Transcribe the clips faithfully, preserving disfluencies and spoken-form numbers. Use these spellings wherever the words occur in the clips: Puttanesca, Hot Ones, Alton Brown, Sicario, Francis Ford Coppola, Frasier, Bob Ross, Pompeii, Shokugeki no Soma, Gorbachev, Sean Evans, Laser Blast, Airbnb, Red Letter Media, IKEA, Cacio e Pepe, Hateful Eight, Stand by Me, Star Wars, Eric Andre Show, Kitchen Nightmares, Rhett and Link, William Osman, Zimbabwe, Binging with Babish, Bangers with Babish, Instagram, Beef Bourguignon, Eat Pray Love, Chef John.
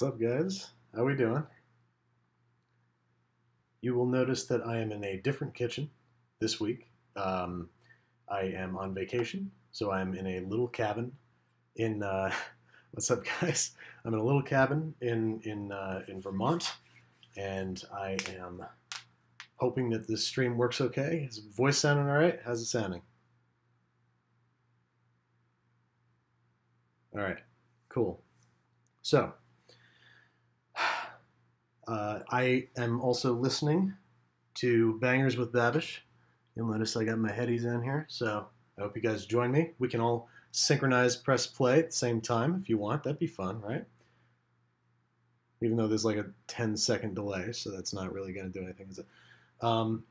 What's up, guys? How we doing? You will notice that I am in a different kitchen this week. Um, I am on vacation, so I'm in a little cabin in, uh, what's up, guys? I'm in a little cabin in, in, uh, in Vermont, and I am hoping that this stream works okay. Is the voice sounding all right? How's it sounding? All right, cool. So, uh, I am also listening to Bangers with Babish. You'll notice I got my headies in here, so I hope you guys join me. We can all synchronize, press play at the same time if you want. That'd be fun, right? Even though there's like a ten second delay, so that's not really going to do anything, is it? Um,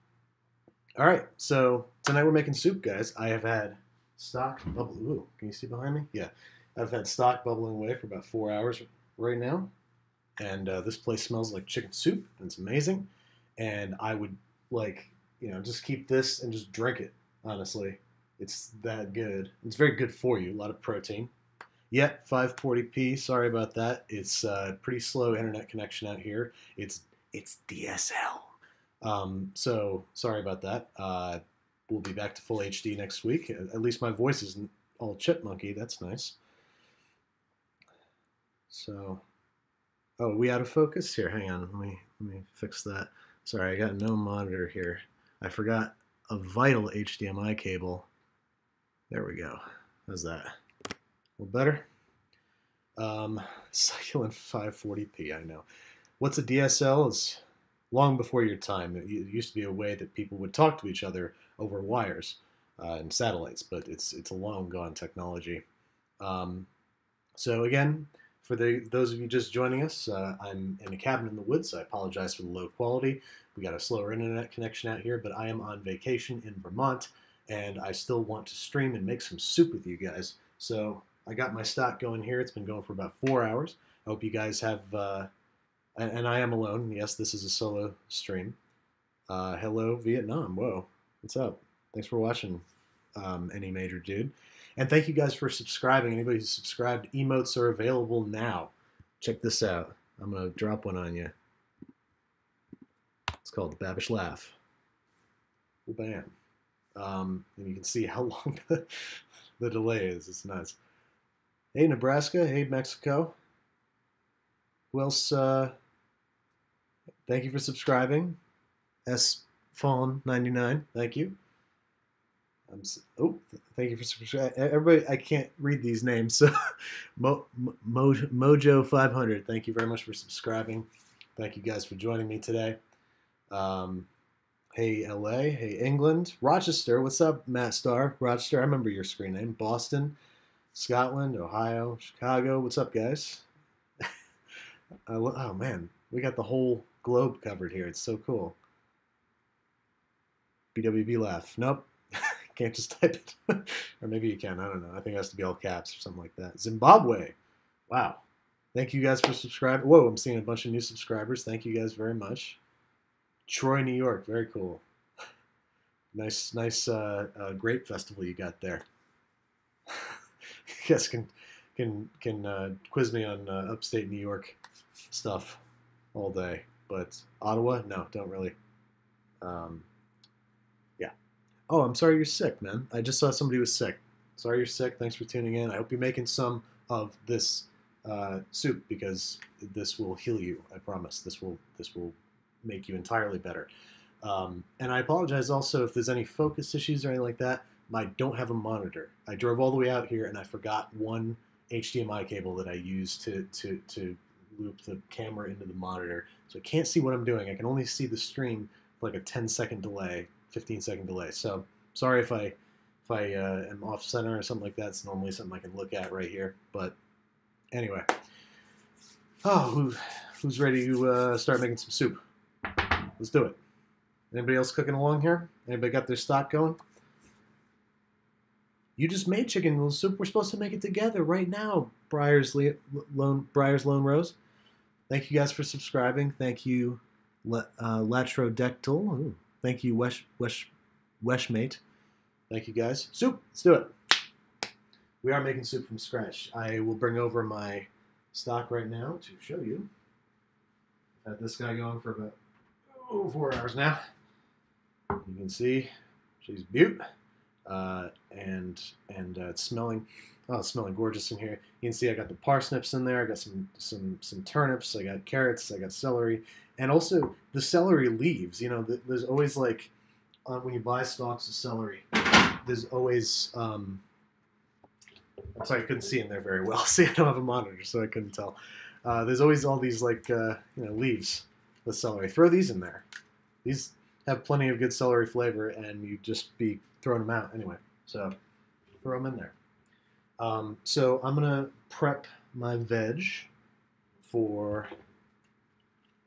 all right, so tonight we're making soup, guys. I have had stock bubble. Ooh, can you see behind me? Yeah. I've had stock bubbling away for about four hours right now, and uh, this place smells like chicken soup, and it's amazing, and I would, like, you know, just keep this and just drink it, honestly. It's that good. It's very good for you, a lot of protein. Yep, five forty p, sorry about that. It's a uh, pretty slow internet connection out here. It's it's D S L. Um, so, sorry about that. Uh, we'll be back to full H D next week. At least my voice isn't all chipmunky, that's nice. So, oh, are we out of focus here? Hang on, let me let me fix that. Sorry, I got no monitor here. I forgot a vital H D M I cable. There we go. How's that? A little better. Um, succulent five forty p. I know. What's a D S L? It's long before your time. It used to be a way that people would talk to each other over wires uh, and satellites, but it's it's a long gone technology. Um, so again. For the, those of you just joining us, uh, I'm in a cabin in the woods. So I apologize for the low quality. We got a slower internet connection out here, but I am on vacation in Vermont, and I still want to stream and make some soup with you guys. So I got my stock going here. It's been going for about four hours. I hope you guys have, uh, and, and I am alone. Yes, this is a solo stream. Uh, hello, Vietnam. Whoa, what's up? Thanks for watching, um, Any Major Dude. And thank you guys for subscribing. Anybody who's subscribed, emotes are available now. Check this out. I'm going to drop one on you. It's called the Babish Laugh. Bam. Um, and you can see how long the, the delay is. It's nuts. Hey, Nebraska. Hey, Mexico. Who else? Uh, thank you for subscribing. S Fawn ninety-nine. Thank you. I'm so, oh, thank you for subscribing. Everybody, I can't read these names, so Mo, Mo, Mojo five hundred, thank you very much for subscribing. Thank you guys for joining me today. Um, hey, L A, hey, England. Rochester, what's up, Matt Starr? Rochester, I remember your screen name. Boston, Scotland, Ohio, Chicago. What's up, guys? I lo oh, man, we got the whole globe covered here. It's so cool. B W B laugh. Nope. Can't just type it. Or maybe you can. I don't know. I think it has to be all caps or something like that. Zimbabwe. Wow. Thank you guys for subscribing. Whoa, I'm seeing a bunch of new subscribers. Thank you guys very much. Troy, New York. Very cool. Nice, nice uh, uh, grape festival you got there. You guys can, can, can uh, quiz me on uh, upstate New York stuff all day. But Ottawa? No, don't really. Um... Oh, I'm sorry you're sick, man. I just saw somebody was sick. Sorry you're sick. Thanks for tuning in. I hope you're making some of this uh, soup, because this will heal you. I promise. This will this will make you entirely better. Um, and I apologize also if there's any focus issues or anything like that. I don't have a monitor. I drove all the way out here and I forgot one H D M I cable that I use to to to loop the camera into the monitor. So I can't see what I'm doing. I can only see the stream with like a ten second delay. fifteen second delay. So sorry if I if I uh, am off center or something like that. It's normally something I can look at right here. But anyway, oh, who, who's ready to uh, start making some soup? Let's do it. Anybody else cooking along here? Anybody got their stock going? You just made chicken noodle soup. We're supposed to make it together right now. Briar's Lone Briar's Lone Rose. Thank you guys for subscribing. Thank you, uh, Latrodectal. Ooh. Thank you, Wesh, Wesh, Weshmate. Thank you, guys. Soup! Let's do it. We are making soup from scratch. I will bring over my stock right now to show you. I've had this guy going for about oh, four hours now. You can see she's beaut. Uh, and and uh, it's smelling, oh, it's smelling gorgeous in here. You can see I got the parsnips in there. I got some some some turnips. I got carrots. I got celery, and also the celery leaves. You know, the, there's always like uh, when you buy stalks of celery, there's always. Um, I'm sorry, I couldn't see in there very well. See, I don't have a monitor, so I couldn't tell. Uh, there's always all these like uh, you know leaves with celery. Throw these in there. These have plenty of good celery flavor, and you just be throwing them out anyway. So throw them in there. Um, so I'm gonna prep my veg for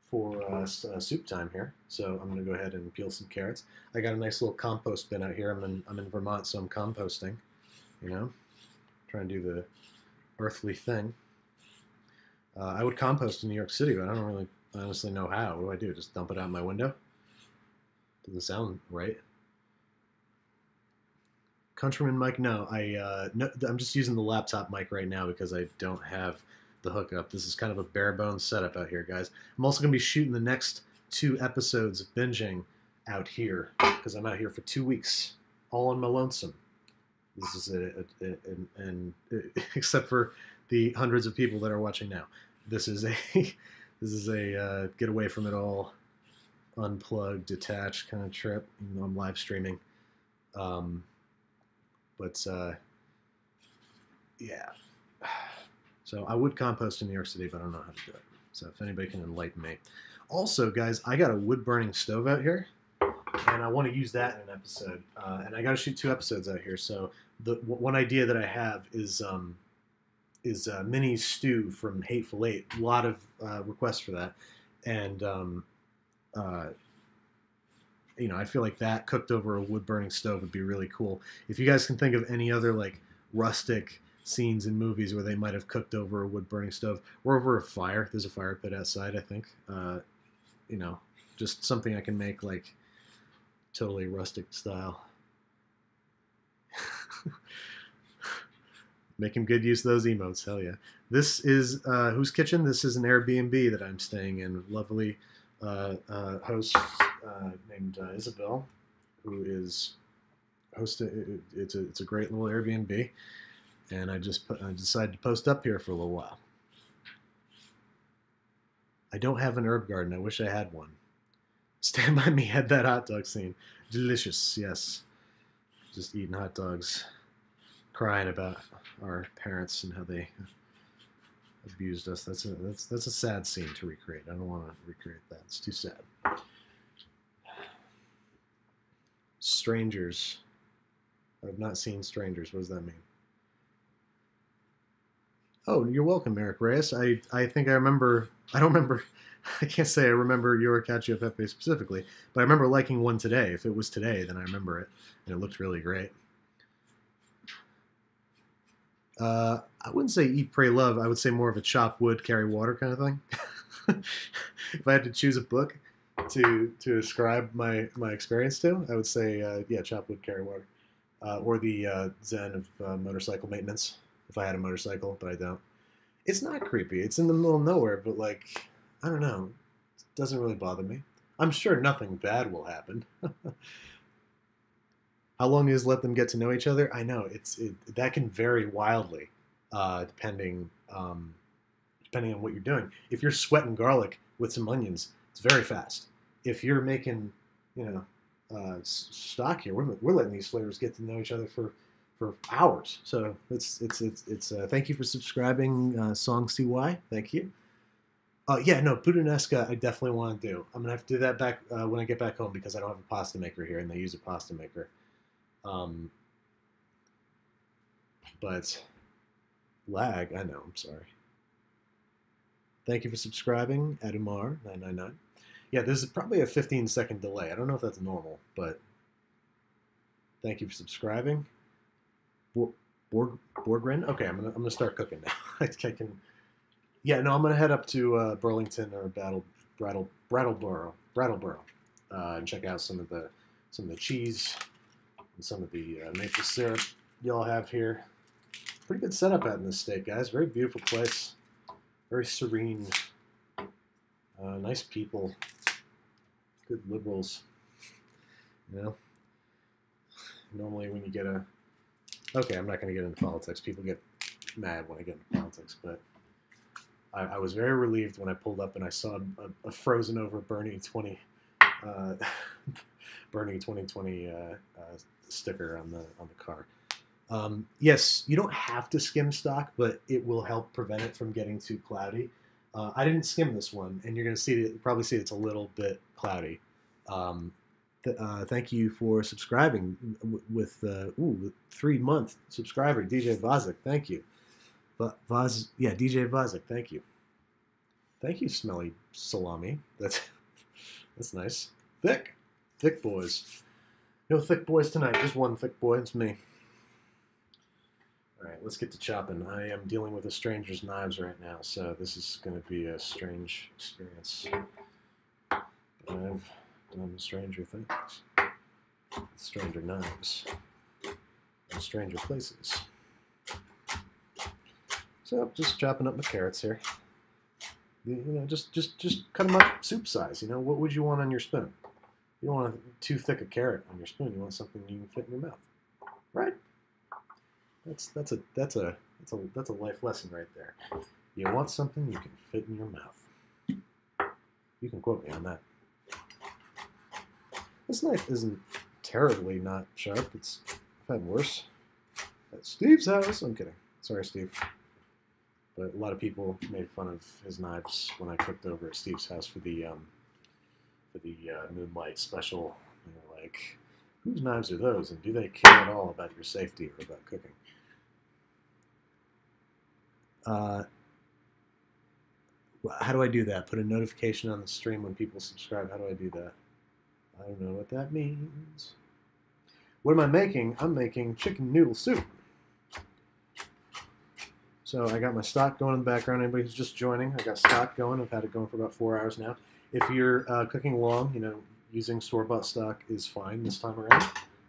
for uh, uh, soup time here. So I'm gonna go ahead and peel some carrots. I got a nice little compost bin out here. I'm in I'm in Vermont, so I'm composting. You know, trying to do the earthly thing. Uh, I would compost in New York City, but I don't really I honestly know how. What do I do? Just dump it out my window? Doesn't sound right. Countryman Mike, no, I, uh, no, I'm just using the laptop mic right now because I don't have the hookup. This is kind of a bare-bones setup out here, guys. I'm also going to be shooting the next two episodes of Binging out here because I'm out here for two weeks, all on my lonesome. This is a, a, a, a, an, a, except for the hundreds of people that are watching now. This is a, this is a uh, get away from it all, unplugged, detached kind of trip. Even though I'm live streaming. Um... But, uh, yeah, so I would compost in New York City, but I don't know how to do it. So if anybody can enlighten me. Also, guys, I got a wood-burning stove out here, and I want to use that in an episode. Uh, and I got to shoot two episodes out here. So the one idea that I have is um, is uh, mini stew from Hateful Eight. A lot of uh, requests for that. And, um, uh, you know, I feel like that cooked over a wood-burning stove would be really cool. If you guys can think of any other, like, rustic scenes in movies where they might have cooked over a wood-burning stove, or over a fire. There's a fire pit outside, I think. Uh, you know, just something I can make, like, totally rustic style. Making good use of those emotes, hell yeah. This is uh, Whose Kitchen? This is an Airbnb that I'm staying in. Lovely uh, uh, host... Uh, named uh, Isabel, who is hosting. It, it's a it's a great little Airbnb, and I just put, I decided to post up here for a little while. I don't have an herb garden. I wish I had one. Stand by Me had that hot dog scene. Delicious, yes. Just eating hot dogs, crying about our parents and how they abused us. That's a that's that's a sad scene to recreate. I don't want to recreate that. It's too sad. Strangers. I've not seen Strangers. What does that mean? Oh, you're welcome, Eric Reyes. I, I think I remember... I don't remember... I can't say I remember Yorikachi Pepe specifically, but I remember liking one today. If it was today, then I remember it, and it looked really great. Uh, I wouldn't say Eat, Pray, Love. I would say more of a chop wood, carry water kind of thing. If I had to choose a book... to to describe my my experience to, I would say uh, yeah, chop wood, carry water, uh, or the uh, zen of uh, motorcycle maintenance. If I had a motorcycle, but I don't. It's not creepy. It's in the middle of nowhere, but like I don't know, it doesn't really bother me. I'm sure nothing bad will happen. How long is let them get to know each other? I know it's it, that can vary wildly, uh, depending um, depending on what you're doing. If you're sweating garlic with some onions, it's very fast. If you're making, you know, uh, stock here, we're, we're letting these flavors get to know each other for, for hours. So it's it's it's it's. Uh, thank you for subscribing, uh, Song C Y. Thank you. Uh, yeah, no, puttanesca. I definitely want to do. I'm gonna have to do that back uh, when I get back home because I don't have a pasta maker here, and they use a pasta maker. Um, but lag. I know. I'm sorry. Thank you for subscribing, Adumar nine nine nine. Yeah, there's probably a fifteen second delay. I don't know if that's normal, but thank you for subscribing. Borg, Borg, Borgren? Okay, I'm gonna I'm gonna start cooking now. I can. Yeah, no, I'm gonna head up to uh, Burlington or Battle Brattle Brattleboro Brattleboro uh, and check out some of the some of the cheese and some of the uh, maple syrup y'all have here. Pretty good setup out in this state, guys. Very beautiful place. very serene, uh, nice people, good liberals, you know? Normally when you get a... Okay, I'm not going to get into politics. People get mad when I get into politics, but I, I was very relieved when I pulled up and I saw a, a frozen over Bernie twenty, uh, Bernie twenty twenty uh, uh, sticker on the on the car. Um, yes, you don't have to skim stock, but it will help prevent it from getting too cloudy. Uh, I didn't skim this one, and you're going to see it, probably see it's a little bit cloudy. Um, th uh, thank you for subscribing w with uh, ooh, three month subscriber D J Vozick. Thank you. Vaz, yeah, D J Vozick, thank you. Thank you, Smelly Salami. That's that's nice. Thick, thick boys. No thick boys tonight. Just one thick boy. It's me. All right, let's get to chopping. I am dealing with a stranger's knives right now, so this is going to be a strange experience. I've done stranger things, stranger knives, and stranger places. So I'm just chopping up my carrots here. You know, just just just cut them up soup size. You know, what would you want on your spoon? You don't want too thick a carrot on your spoon. You want something you can fit in your mouth, right? That's that's a that's a that's a that's a life lesson right there. You want something you can fit in your mouth. You can quote me on that. This knife isn't terribly not sharp. It's I've had worse. At Steve's house. I'm kidding. Sorry, Steve. But a lot of people made fun of his knives when I cooked over at Steve's house for the um, for the uh, Moonlight special. And they're like, whose knives are those? And do they care at all about your safety or about cooking? Uh, how do I do that? Put a notification on the stream when people subscribe. How do I do that? I don't know what that means. What am I making? I'm making chicken noodle soup. So I got my stock going in the background. Anybody who's just joining, I got stock going. I've had it going for about four hours now. If you're uh, cooking long, you know, using store-bought stock is fine this time around.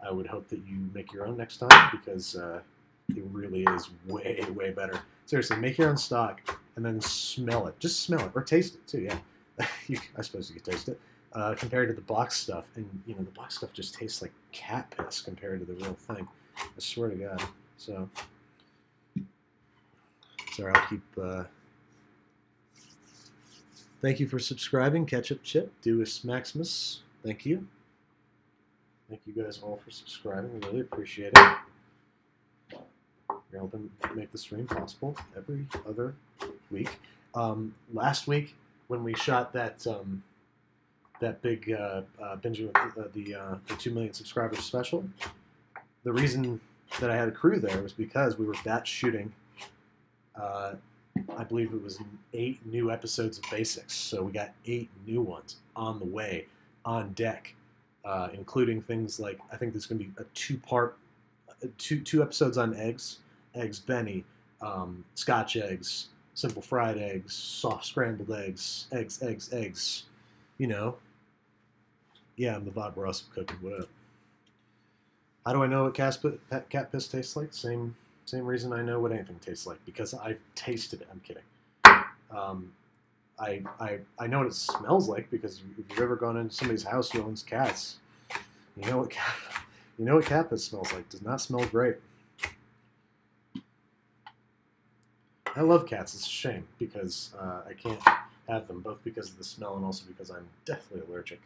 I would hope that you make your own next time because uh, it really is way, way better. Seriously, make your own stock and then smell it. Just smell it or taste it too, yeah. you, I suppose you could taste it. Uh, compared to the box stuff, and you know, the box stuff just tastes like cat piss compared to the real thing. I swear to God, so... Sorry, I'll keep, uh, thank you for subscribing, Ketchup Chip, Deus Maximus, thank you. Thank you guys all for subscribing, I really appreciate it. You're helping make the stream possible every other week. Um, last week, when we shot that, um, that big, uh, uh, Benjamin, uh, the, uh, the two million subscribers special, the reason that I had a crew there was because we were batch shooting Uh, I believe it was eight new episodes of Basics, so we got eight new ones on the way, on deck, uh, including things like, I think there's going to be a two-part, two two episodes on eggs, Eggs Benny, um, Scotch eggs, simple fried eggs, soft scrambled eggs, eggs, eggs, eggs, you know. Yeah, I'm the Bob Ross of cooking, what up? How do I know what cat piss tastes like? Same... Same reason I know what anything tastes like, because I've tasted it. I'm kidding. Um, I, I, I know what it smells like, because if you've ever gone into somebody's house who owns cats, you know what cat, you know what cat piss smells like. It does not smell great. I love cats. It's a shame, because uh, I can't have them, both because of the smell and also because I'm deathly allergic.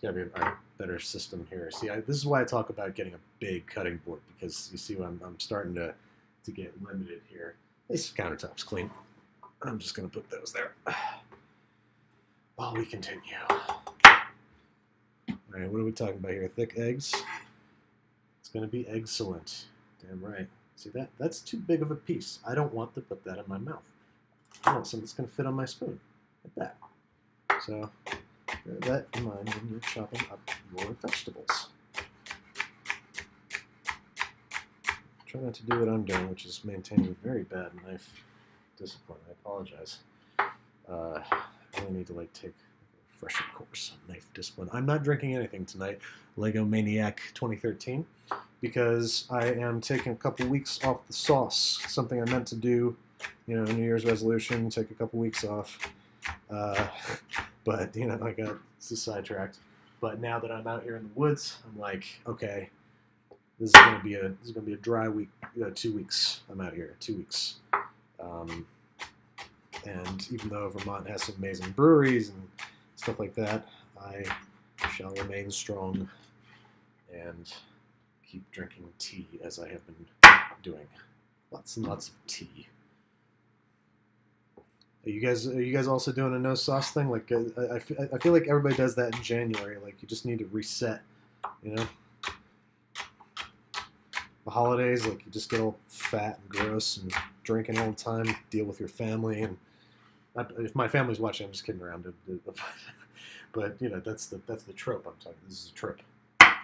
There's got to be a better system here. See, I, this is why I talk about getting a big cutting board, because you see what I'm, I'm starting to, to get limited here. This countertop's clean. I'm just going to put those there while we continue. All right, what are we talking about here? Thick eggs? It's going to be excellent. Damn right. See that? That's too big of a piece. I don't want to put that in my mouth. I want something that's going to fit on my spoon. Like that. So... Bear that in mind when you're chopping up your vegetables. Try not to do what I'm doing, which is maintaining a very bad knife discipline. I apologize. Uh, I really need to like take a refresher course on knife discipline. I'm not drinking anything tonight, Lego Maniac twenty thirteen, because I am taking a couple weeks off the sauce. Something I meant to do you know, New Year's resolution, take a couple weeks off. Uh, but, you know, I got sidetracked. But now that I'm out here in the woods, I'm like, okay, this is gonna be a this is gonna be a dry week. You know, two weeks. I'm out here two weeks. Um, and even though Vermont has some amazing breweries and stuff like that, I shall remain strong and keep drinking tea as I have been doing. Lots and lots of tea. Are you guys, are you guys also doing a no sauce thing? Like, I, I, I feel like everybody does that in January. Like, you just need to reset, you know? The holidays, like, you just get all fat and gross and drinking all the time, deal with your family. And I, if my family's watching, I'm just kidding around. But, you know, that's the, that's the trope I'm talking. This is a trope.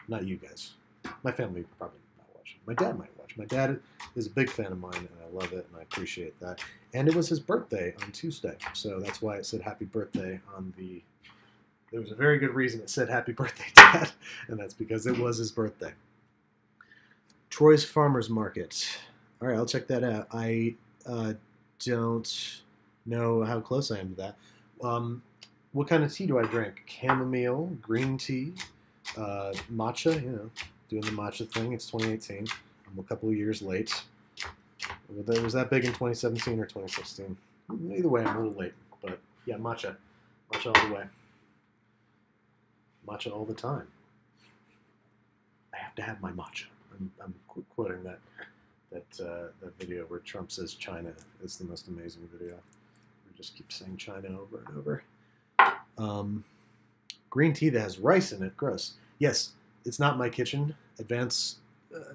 Not you guys. My family probably not watching. My dad might watch. My dad is a big fan of mine, and I love it, and I appreciate that. And it was his birthday on Tuesday, so that's why it said happy birthday on the... There was a very good reason it said happy birthday, Dad, and that's because it was his birthday. Troy's Farmers Market. All right, I'll check that out. I uh, don't know how close I am to that. Um, what kind of tea do I drink? Chamomile, green tea, uh, matcha, you know. Doing the matcha thing. It's twenty eighteen. I'm a couple of years late. It was that big in twenty seventeen or twenty sixteen. Either way, I'm a little late. But yeah, matcha. Matcha all the way. Matcha all the time. I have to have my matcha. I'm, I'm qu quoting that that uh, that video where Trump says China. It's the most amazing video. We just keep saying China over and over. Um, green tea that has rice in it. Gross. Yes. It's not my kitchen. Advanced, uh,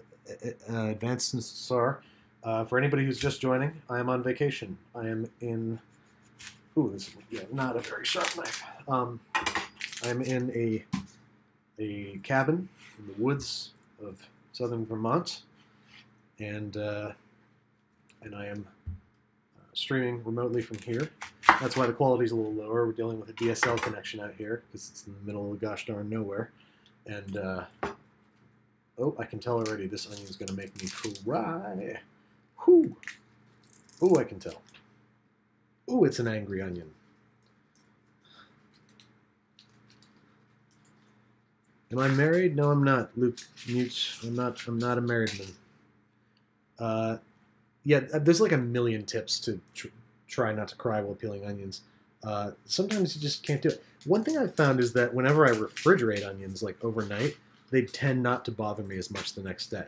uh, advanced star. Uh, for anybody who's just joining, I am on vacation. I am in. Ooh, this is yeah, not a very sharp knife. Um, I'm in a a cabin in the woods of southern Vermont, and uh, and I am uh, streaming remotely from here. That's why the quality's a little lower. We're dealing with a D S L connection out here because it's in the middle of gosh darn nowhere. And, uh, oh, I can tell already this onion's going to make me cry. Whew. Ooh, I can tell. Ooh, it's an angry onion. Am I married? No, I'm not. Luke, mute. I'm not, I'm not a married man. Uh, yeah, there's like a million tips to tr try not to cry while peeling onions. Uh, sometimes you just can't do it. One thing I've found is that whenever I refrigerate onions, like overnight, they tend not to bother me as much the next day.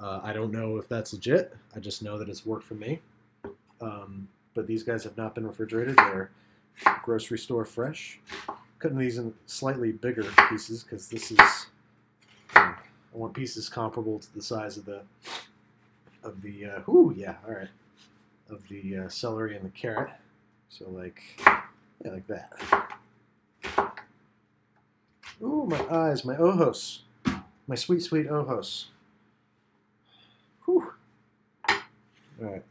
Uh, I don't know if that's legit. I just know that it's worked for me. Um, but these guys have not been refrigerated. They're grocery store fresh. Cutting these in slightly bigger pieces because this is. Um, I want pieces comparable to the size of the of the. Uh, ooh, yeah, all right. Of the uh, celery and the carrot. So like, yeah, like that. Ooh, my eyes, my ojos. My sweet, sweet ojos. Whew. All right.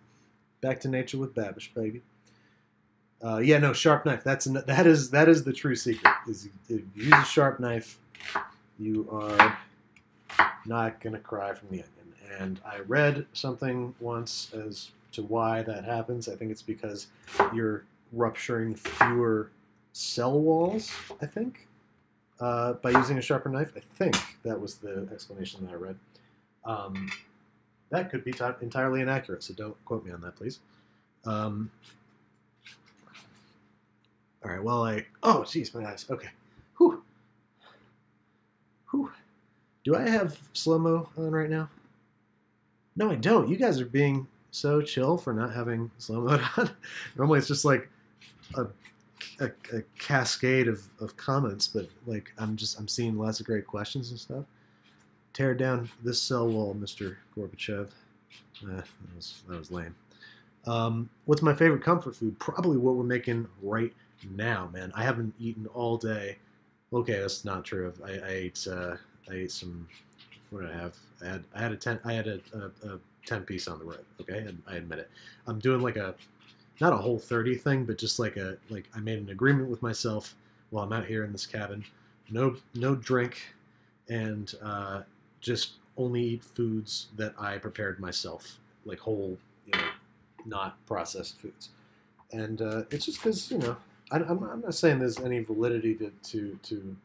Back to nature with Babish, baby. Uh, yeah, no, sharp knife. That's an, that is that is the true secret. Is if you use a sharp knife, you are not going to cry from the onion. And I read something once as to why that happens. I think it's because you're rupturing fewer cell walls, I think. Uh, by using a sharper knife, I think that was the explanation that I read. Um, that could be entirely inaccurate, so don't quote me on that, please. Um, all right, well, I... Oh, jeez, my eyes. Okay. Whew. Whew. Do I have slow-mo on right now? No, I don't. You guys are being so chill for not having slow-mo on. Normally it's just like a... A, a cascade of, of comments, but like I'm just I'm seeing lots of great questions and stuff. Tear down this cell wall, Mister Gorbachev. Eh, that was that was lame. Um, what's my favorite comfort food? Probably what we're making right now, man. I haven't eaten all day. Okay, that's not true. I, I ate uh, I ate some. What did I have? I had I had a ten I had a, a, a ten piece on the road. Okay, I, I admit it. I'm doing like a. Not a Whole thirty thing, but just like a like I made an agreement with myself while I'm out here in this cabin, no no drink, and uh, just only eat foods that I prepared myself, like whole you know not processed foods. And uh, it's just because, you know, I, I'm, I'm not saying there's any validity to, to, to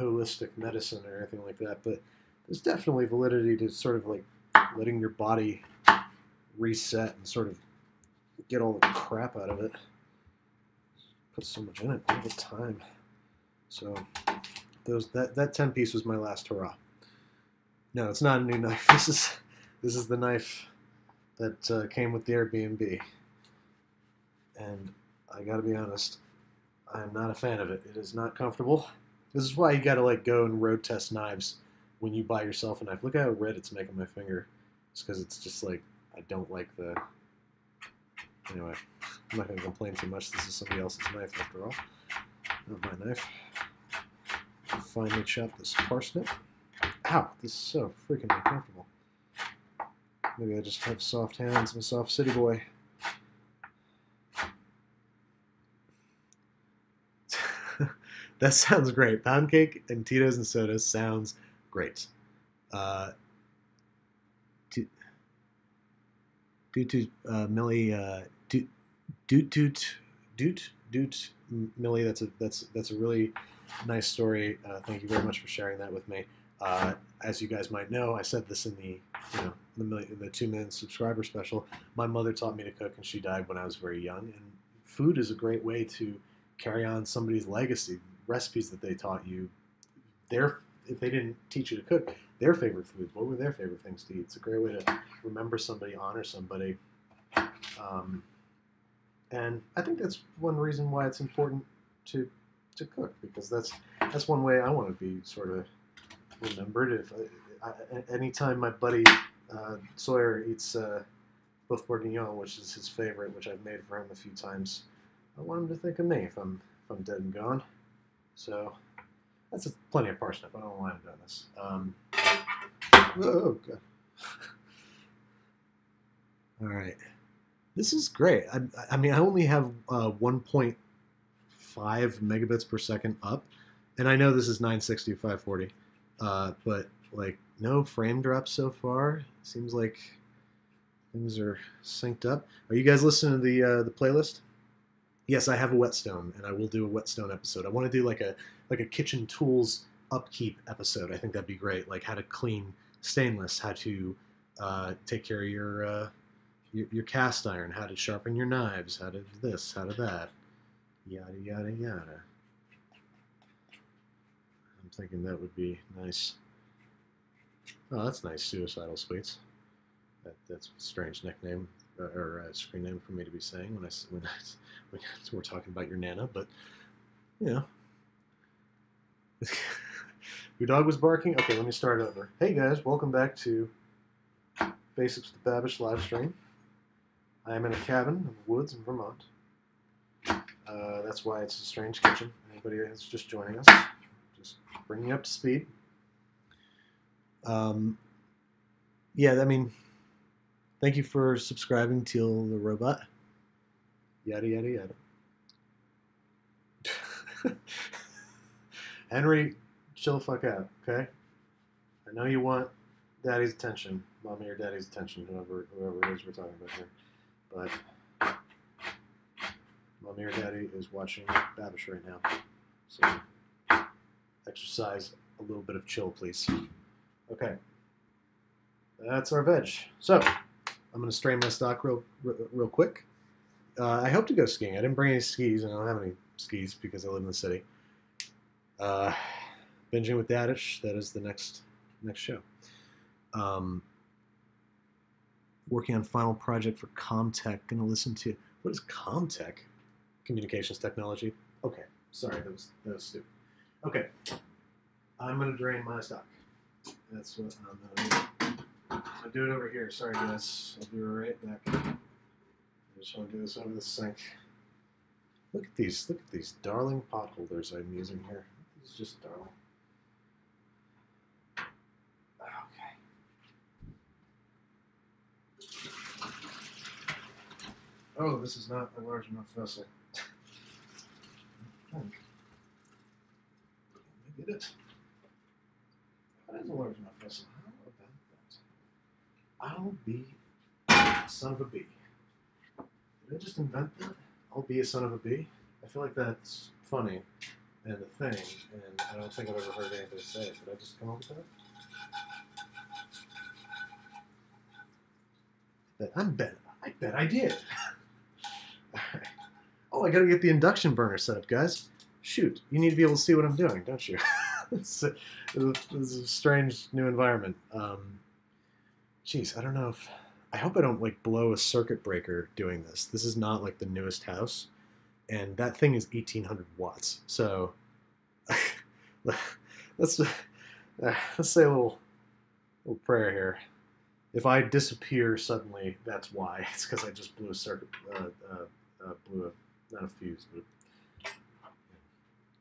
holistic medicine or anything like that, but there's definitely validity to sort of like letting your body reset and sort of get all the crap out of it. Put so much in it all the time. So those that that ten piece was my last hurrah. No, it's not a new knife. This is this is the knife that uh, came with the Airbnb. And I gotta be honest, I'm not a fan of it. It is not comfortable. This is why you gotta like go and road test knives when you buy yourself a knife. Look how red it's making my finger. It's because it's just like I don't like the. Anyway, I'm not going to complain too much. This is somebody else's knife, after all. Not my knife. Finally chopped this parsnip. Ow! This is so freaking uncomfortable. Maybe I just have soft hands. I'm a soft city boy. That sounds great. Pound cake and Tito's and sodas sounds great. Uh, Due to uh, Millie, uh, doot, doot, doot, doot, doot, Millie. That's a that's that's a really nice story. Uh, thank you very much for sharing that with me. Uh, as you guys might know, I said this in the you know the million, the two minute subscriber special. My mother taught me to cook, and she died when I was very young. And food is a great way to carry on somebody's legacy. Recipes that they taught you, their if they didn't teach you to cook. Their favorite foods. What were their favorite things to eat? It's a great way to remember somebody, honor somebody, um, and I think that's one reason why it's important to to cook, because that's that's one way I want to be sort of remembered. If I, I, anytime my buddy uh, Sawyer eats uh, Beef Bourguignon, which is his favorite, which I've made for him a few times, I want him to think of me if I'm if I'm dead and gone. So. That's a, plenty of parsnip. I don't know why I'm doing this. Um, oh, God. All right. This is great. I, I mean, I only have uh, one point five megabits per second up. And I know this is nine sixty, five forty. Uh, but, like, no frame drops so far. Seems like things are synced up. Are you guys listening to the uh, the playlist? Yes, I have a whetstone, and I will do a whetstone episode. I want to do like a like a kitchen tools upkeep episode. I think that'd be great. Like how to clean stainless, how to uh, take care of your, uh, your your cast iron, how to sharpen your knives, how to this, how to that, yada yada yada. I'm thinking that would be nice. Oh, that's nice. Suicidal Sweets. That, that's a strange nickname. Or uh, screen name for me to be saying when I when, I, when we're talking about your nana, but you know, your dog was barking. Okay, let me start over. Hey guys, welcome back to Basics with Babish live stream. I am in a cabin in the woods in Vermont. Uh, that's why it's a strange kitchen. Anybody that's just joining us, just bringing you up to speed. Um, yeah, I mean. Thank you for subscribing, Teal the Robot. Yada, yada, yada. Henry, chill the fuck out, okay? I know you want daddy's attention, mommy or daddy's attention, whoever, whoever it is we're talking about here. But mommy or daddy is watching Babish right now. So exercise a little bit of chill, please. Okay. That's our veg. So. I'm going to strain my stock real real quick. Uh, I hope to go skiing. I didn't bring any skis, and I don't have any skis because I live in the city. Uh, Binging with Babish, that is the next next show. Um, working on final project for Comtech. Going to listen to, what is Comtech? Communications technology. Okay, sorry, that was, that was stupid. Okay, I'm going to drain my stock. That's what I'm going to do. I'll do it over here. Sorry, guys. I'll do it right back. I just want to do this over the sink. Look at these. Look at these darling pot holders I'm using here. This is just darling. Okay. Oh, this is not a large enough vessel. I think. I get it. That is a large enough vessel. I'll be son of a bee. Did I just invent that? I'll be a son of a bee? I feel like that's funny and a thing, and I don't think I've ever heard anybody say it. Did I just come up with that? That I'm bet. I bet I did. All right. Oh, I gotta get the induction burner set up, guys. Shoot, you need to be able to see what I'm doing, don't you? It's, a, it's a strange new environment. Um, geez, I don't know if... I hope I don't, like, blow a circuit breaker doing this. This is not, like, the newest house, and that thing is eighteen hundred watts. So, let's, uh, let's say a little, little prayer here. If I disappear suddenly, that's why. It's because I just blew a circuit... Uh, uh, uh, blew a... not a fuse, but...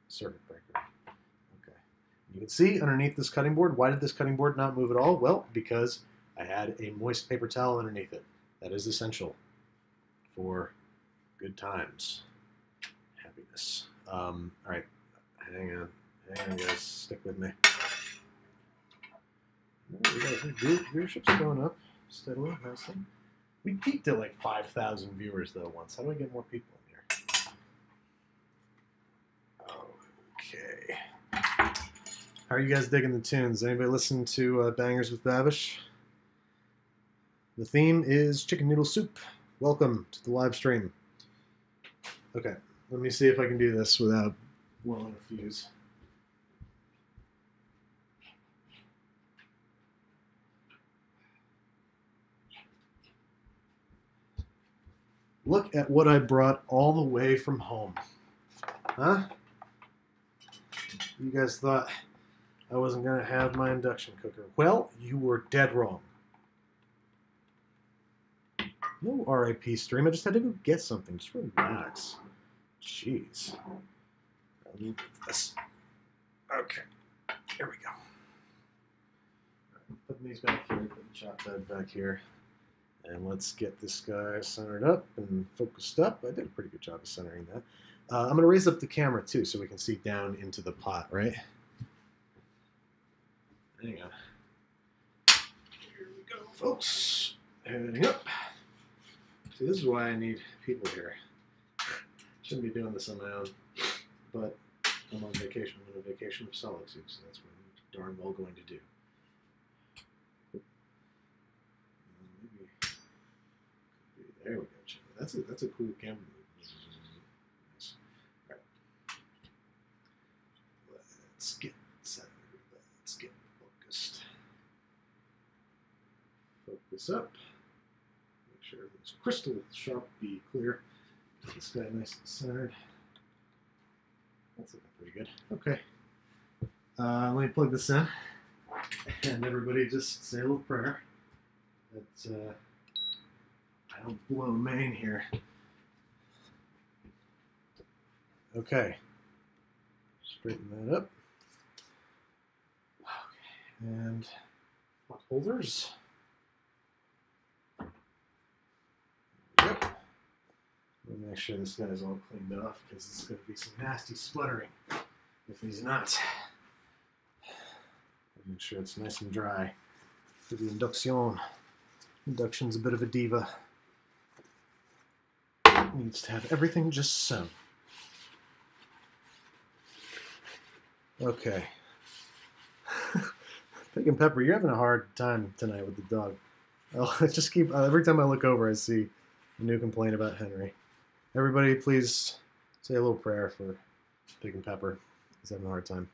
circuit breaker. Okay. You can see underneath this cutting board. Why did this cutting board not move at all? Well, because I had a moist paper towel underneath it. That is essential for good times. Happiness. Um, all right. Hang on. Hang on, guys. Stick with me. Viewership's going up steadily. Nicely. We peaked at like five thousand viewers, though, once. How do I get more people? Okay. How are you guys digging the tunes? Anybody listen to uh, Bangers with Babish? The theme is chicken noodle soup. Welcome to the live stream. Okay, let me see if I can do this without blowing a fuse. Look at what I brought all the way from home. Huh? You guys thought I wasn't going to have my induction cooker. Well, you were dead wrong. No R I P stream. I just had to go get something. Just relax. Jeez. I need this. Okay. Here we go. Right, putting these back here. Putting the chop bed back here. And let's get this guy centered up and focused up. I did a pretty good job of centering that. Uh, I'm going to raise up the camera, too, so we can see down into the pot, right? Hang on. Here we go, folks. Heading up. See, this is why I need people here. Shouldn't be doing this on my own, but I'm on vacation. I'm on a vacation of solitude, so that's what I'm darn well going to do. Maybe. There we go. That's a, that's a cool camera move. Let's get centered. Let's get focused. Focus up. Make sure everything's crystal sharp, be clear. Get this guy nice and centered. That's looking pretty good. Okay. Uh, let me plug this in. And everybody just say a little prayer that uh, I don't blow main here. Okay. Straighten that up. And pot holders. Yep. We'll make sure this guy's all cleaned off because it's going to be some nasty spluttering if he's not. Make sure it's nice and dry for the induction. Induction's a bit of a diva. It needs to have everything just sewn. Okay. Picking Pepper, you're having a hard time tonight with the dog. I'll just keep, uh, every time I look over, I see a new complaint about Henry. Everybody, please say a little prayer for Picking Pepper. He's having a hard time.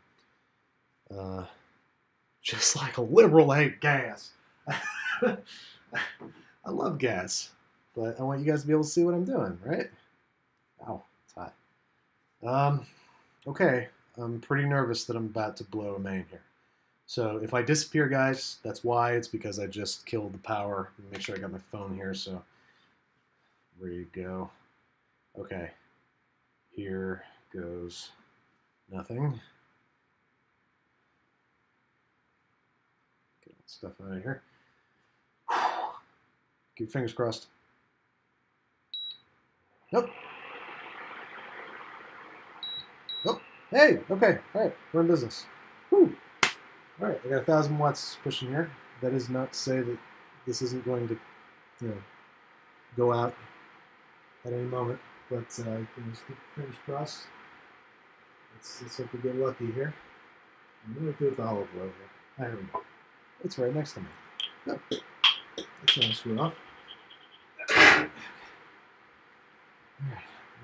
Uh, just like a liberal, I hate gas. I love gas, but I want you guys to be able to see what I'm doing, right? Ow, it's hot. Um, okay, I'm pretty nervous that I'm about to blow a main here. So if I disappear, guys, that's why. It's because I just killed the power. Make sure I got my phone here, so there you go. Okay, here goes nothing. Get stuff out of here. Keep your fingers crossed. Nope. Nope. Hey, okay, all right, we're in business. Woo. All right, I got a thousand watts pushing here. That is not to say that this isn't going to, you know, go out at any moment. But uh, you know, just keep your fingers crossed. Let's, let's hope we get lucky here. I'm going to do it the olive oil here. I don't know. It's right next to me. Yep. That's not screwed up. Alright.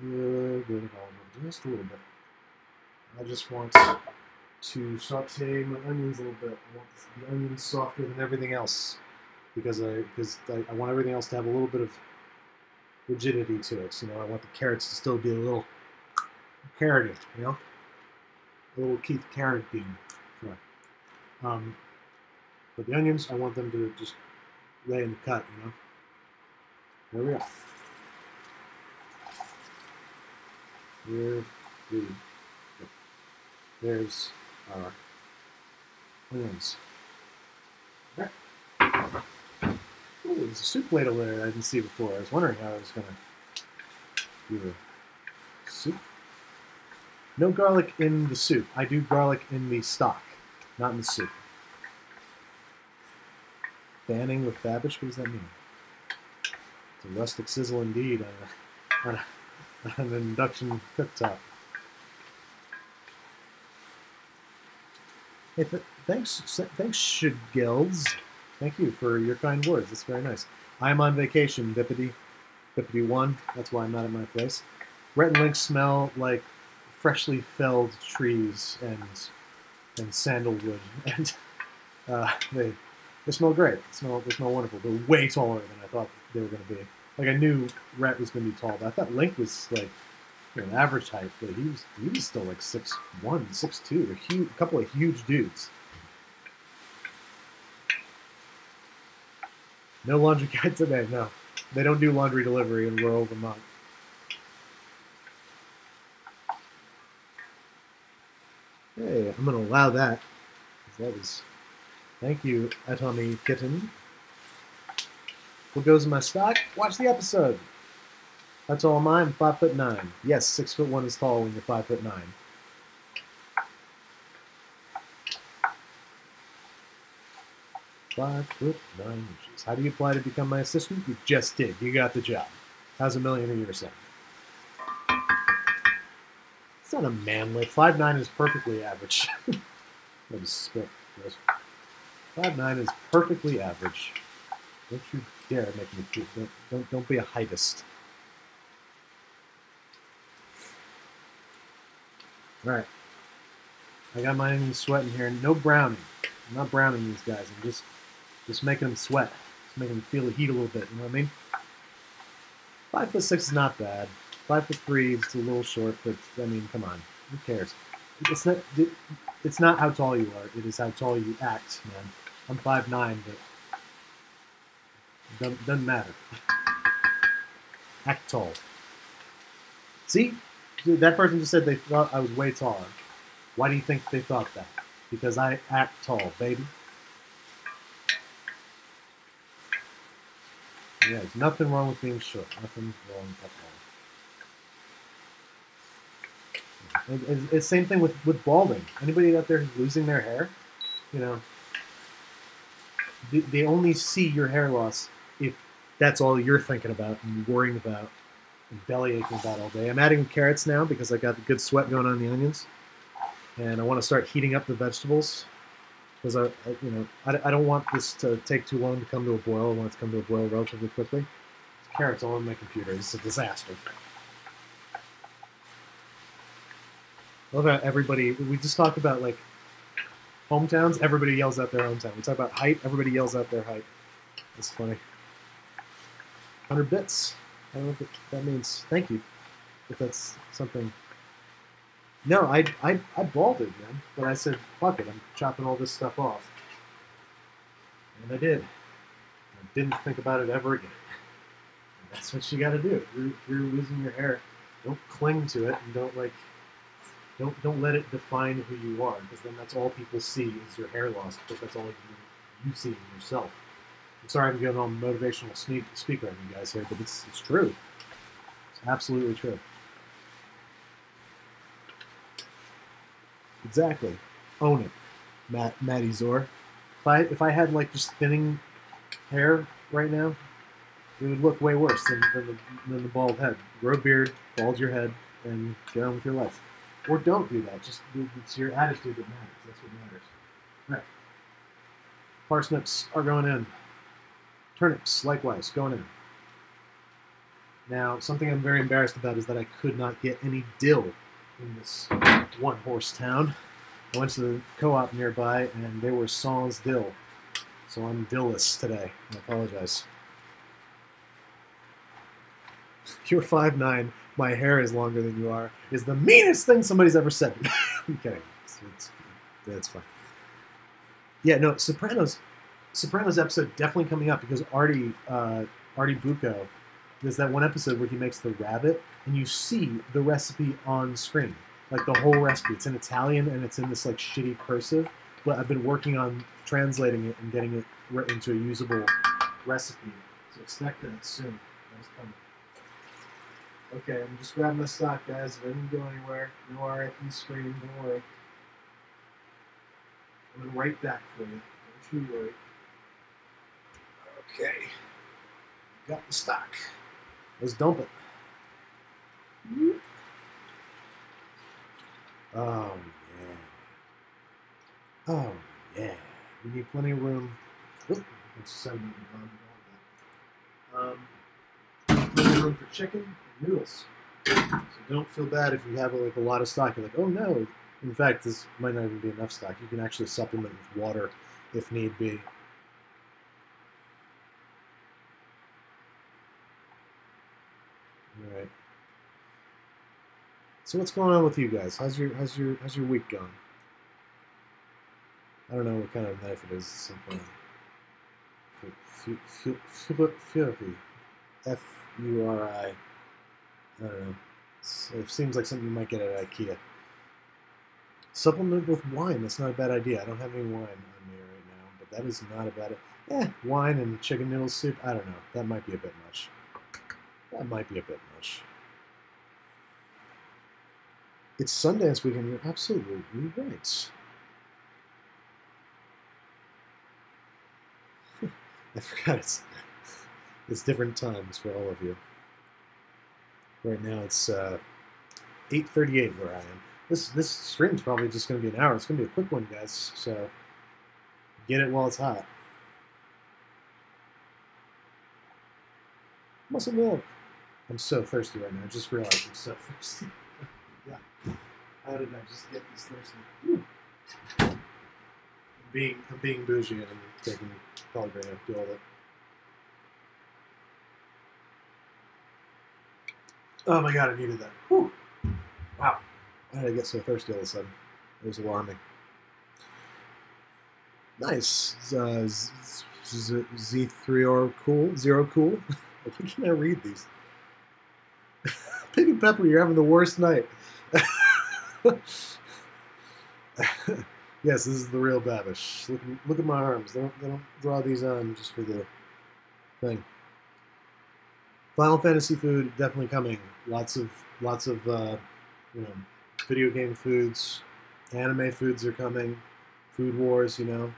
A little bit of olive oil. Just a little bit. I just want to saute my onions a little bit. I want the onions softer than everything else. Because I, because I, I want everything else to have a little bit of rigidity to it. So, you know, I want the carrots to still be a little carroty, you know? A little Keith carrot bean. Sure. Um, but the onions, I want them to just lay in the cut, you know? There we are. Here we go. There's our onions. All right. Ooh, there's a soup plate over there I didn't see before. I was wondering how I was going to do the soup. No garlic in the soup. I do garlic in the stock, not in the soup. Banging with Babish? What does that mean? It's a rustic sizzle indeed on, a, on, a, on an induction cooktop. Hey, th thanks, thanks, Shigels. Thank you for your kind words. That's very nice. I'm on vacation, Deputy, Deputy One. That's why I'm not at my place. Rhett and Link smell like freshly felled trees and and sandalwood, and uh, they they smell great. They smell they smell wonderful. They're way taller than I thought they were going to be. Like I knew Rhett was going to be tall, but I thought Link was like you know, an average height, but he was he was still like six one, six two. A huge, a couple of huge dudes. No laundry guy today, no. They don't do laundry delivery in rural Vermont. Hey, I'm going to allow that. That was... Thank you, Atomy Kitten. What goes in my stock? Watch the episode. That's all mine. Five foot nine. Yes, six foot one is tall when you're five foot nine. Five foot nine inches. How do you apply to become my assistant? You just did. You got the job. How's a million a year sound? It's not a manlet. Five nine is perfectly average. That is spit. Five nine is perfectly average. Don't you dare make me do don't, don't don't be a heightist. All right. I got my onions sweating here. No browning. I'm not browning these guys. I'm just. Just making them sweat. Just making them feel the heat a little bit, you know what I mean? Five foot six is not bad. Five foot three is a little short, but I mean, come on. Who cares? It's not it's not how tall you are, it is how tall you act, man. I'm five nine, but it doesn't, doesn't matter. Act tall. See? That person just said they thought I was way taller. Why do you think they thought that? Because I act tall, baby. Yeah, there's nothing wrong with being short. Nothing wrong at all. It's the same thing with, with balding. Anybody out there who's losing their hair, you know, they, they only see your hair loss if that's all you're thinking about and worrying about and belly aching about all day. I'm adding carrots now because I got the good sweat going on the onions. And I want to start heating up the vegetables. Because I, I, you know, I, I don't want this to take too long to come to a boil. I want it to come to a boil relatively quickly. There's carrots all on my computer. It's a disaster. I love how everybody, we just talk about like hometowns, everybody yells out their hometown. We talk about height, everybody yells out their height. That's funny. one hundred bits. I don't know what that means. Thank you. If that's something. No, I, I, I balded, man. But I said, fuck it, I'm chopping all this stuff off. And I did. I didn't think about it ever again. And that's what you gotta do. If you're, if you're losing your hair, don't cling to it and don't, like, don't, don't let it define who you are. Because then that's all people see is your hair loss. Because that's all you, you see in yourself. I'm sorry I'm getting all motivational sneak, speaker on you guys here, but it's, it's true. It's absolutely true. Exactly. Own it, Matt, Matty Zor. If I, if I had, like, just thinning hair right now, it would look way worse than, than, the, than the bald head. Grow a beard, bald your head, and get on with your life. Or don't do that. Just it's your attitude that matters. That's what matters. All right. Parsnips are going in. Turnips, likewise, going in. Now, something I'm very embarrassed about is that I could not get any dill in this one-horse town. I went to the co-op nearby, and they were sans dill. So I'm dillless today. I apologize. You're five nine, my hair is longer than you are, is the meanest thing somebody's ever said. I'm kidding. It's, it's, it's fine. Yeah, no, Sopranos, Sopranos episode definitely coming up, because Artie, uh, Artie Bucco, there's that one episode where he makes the rabbit, and you see the recipe on screen. Like, the whole recipe. It's in Italian, and it's in this, like, shitty cursive, but I've been working on translating it and getting it right into a usable recipe. So expect that soon. That's coming. Okay, I'm just grabbing the stock, guys. If I didn't go anywhere, no R F E screen, don't worry. I'm right back for you. Don't you worry. Okay. Got the stock. Let's dump it. Mm-hmm. Oh, man. Oh, yeah. We need plenty of room. Oop, that's so neat. Um, plenty of room for chicken. Noodles. So don't feel bad if you have like a lot of stock. You're like, oh no. In fact, this might not even be enough stock. You can actually supplement with water if need be. All right. So what's going on with you guys? How's your how's your how's your week going? I don't know what kind of knife it is. Some kind of furry. F U R I. I don't know. It seems like something you might get at IKEA. Supplement with wine. That's not a bad idea. I don't have any wine on me right now, but that is not a bad idea. Eh, wine and chicken noodle soup. I don't know. That might be a bit much. That might be a bit much. It's Sundance weekend. You're absolutely right. I forgot it's, it's different times for all of you. Right now it's uh, eight thirty-eight where I am. This this stream's probably just going to be an hour. It's going to be a quick one, guys. So get it while it's hot. Muscle milk. I'm so thirsty right now. I just realized I'm so thirsty. Yeah. How did I just get this thirsty? Whew. I'm being I'm being bougie and I'm taking Pellegrino. Do all that. Oh my god, I needed that. Whew. Wow. Why did I get so thirsty all of a sudden? It was alarming. Nice. Uh, Z three R cool. Zero cool. I can I read these? Pig and Pepper, you're having the worst night. Yes, this is the real Babish. Look, look at my arms. They don't, they don't draw these on just for the thing. Final Fantasy food definitely coming. Lots of lots of uh, you know, video game foods, anime foods are coming. Food wars, you know,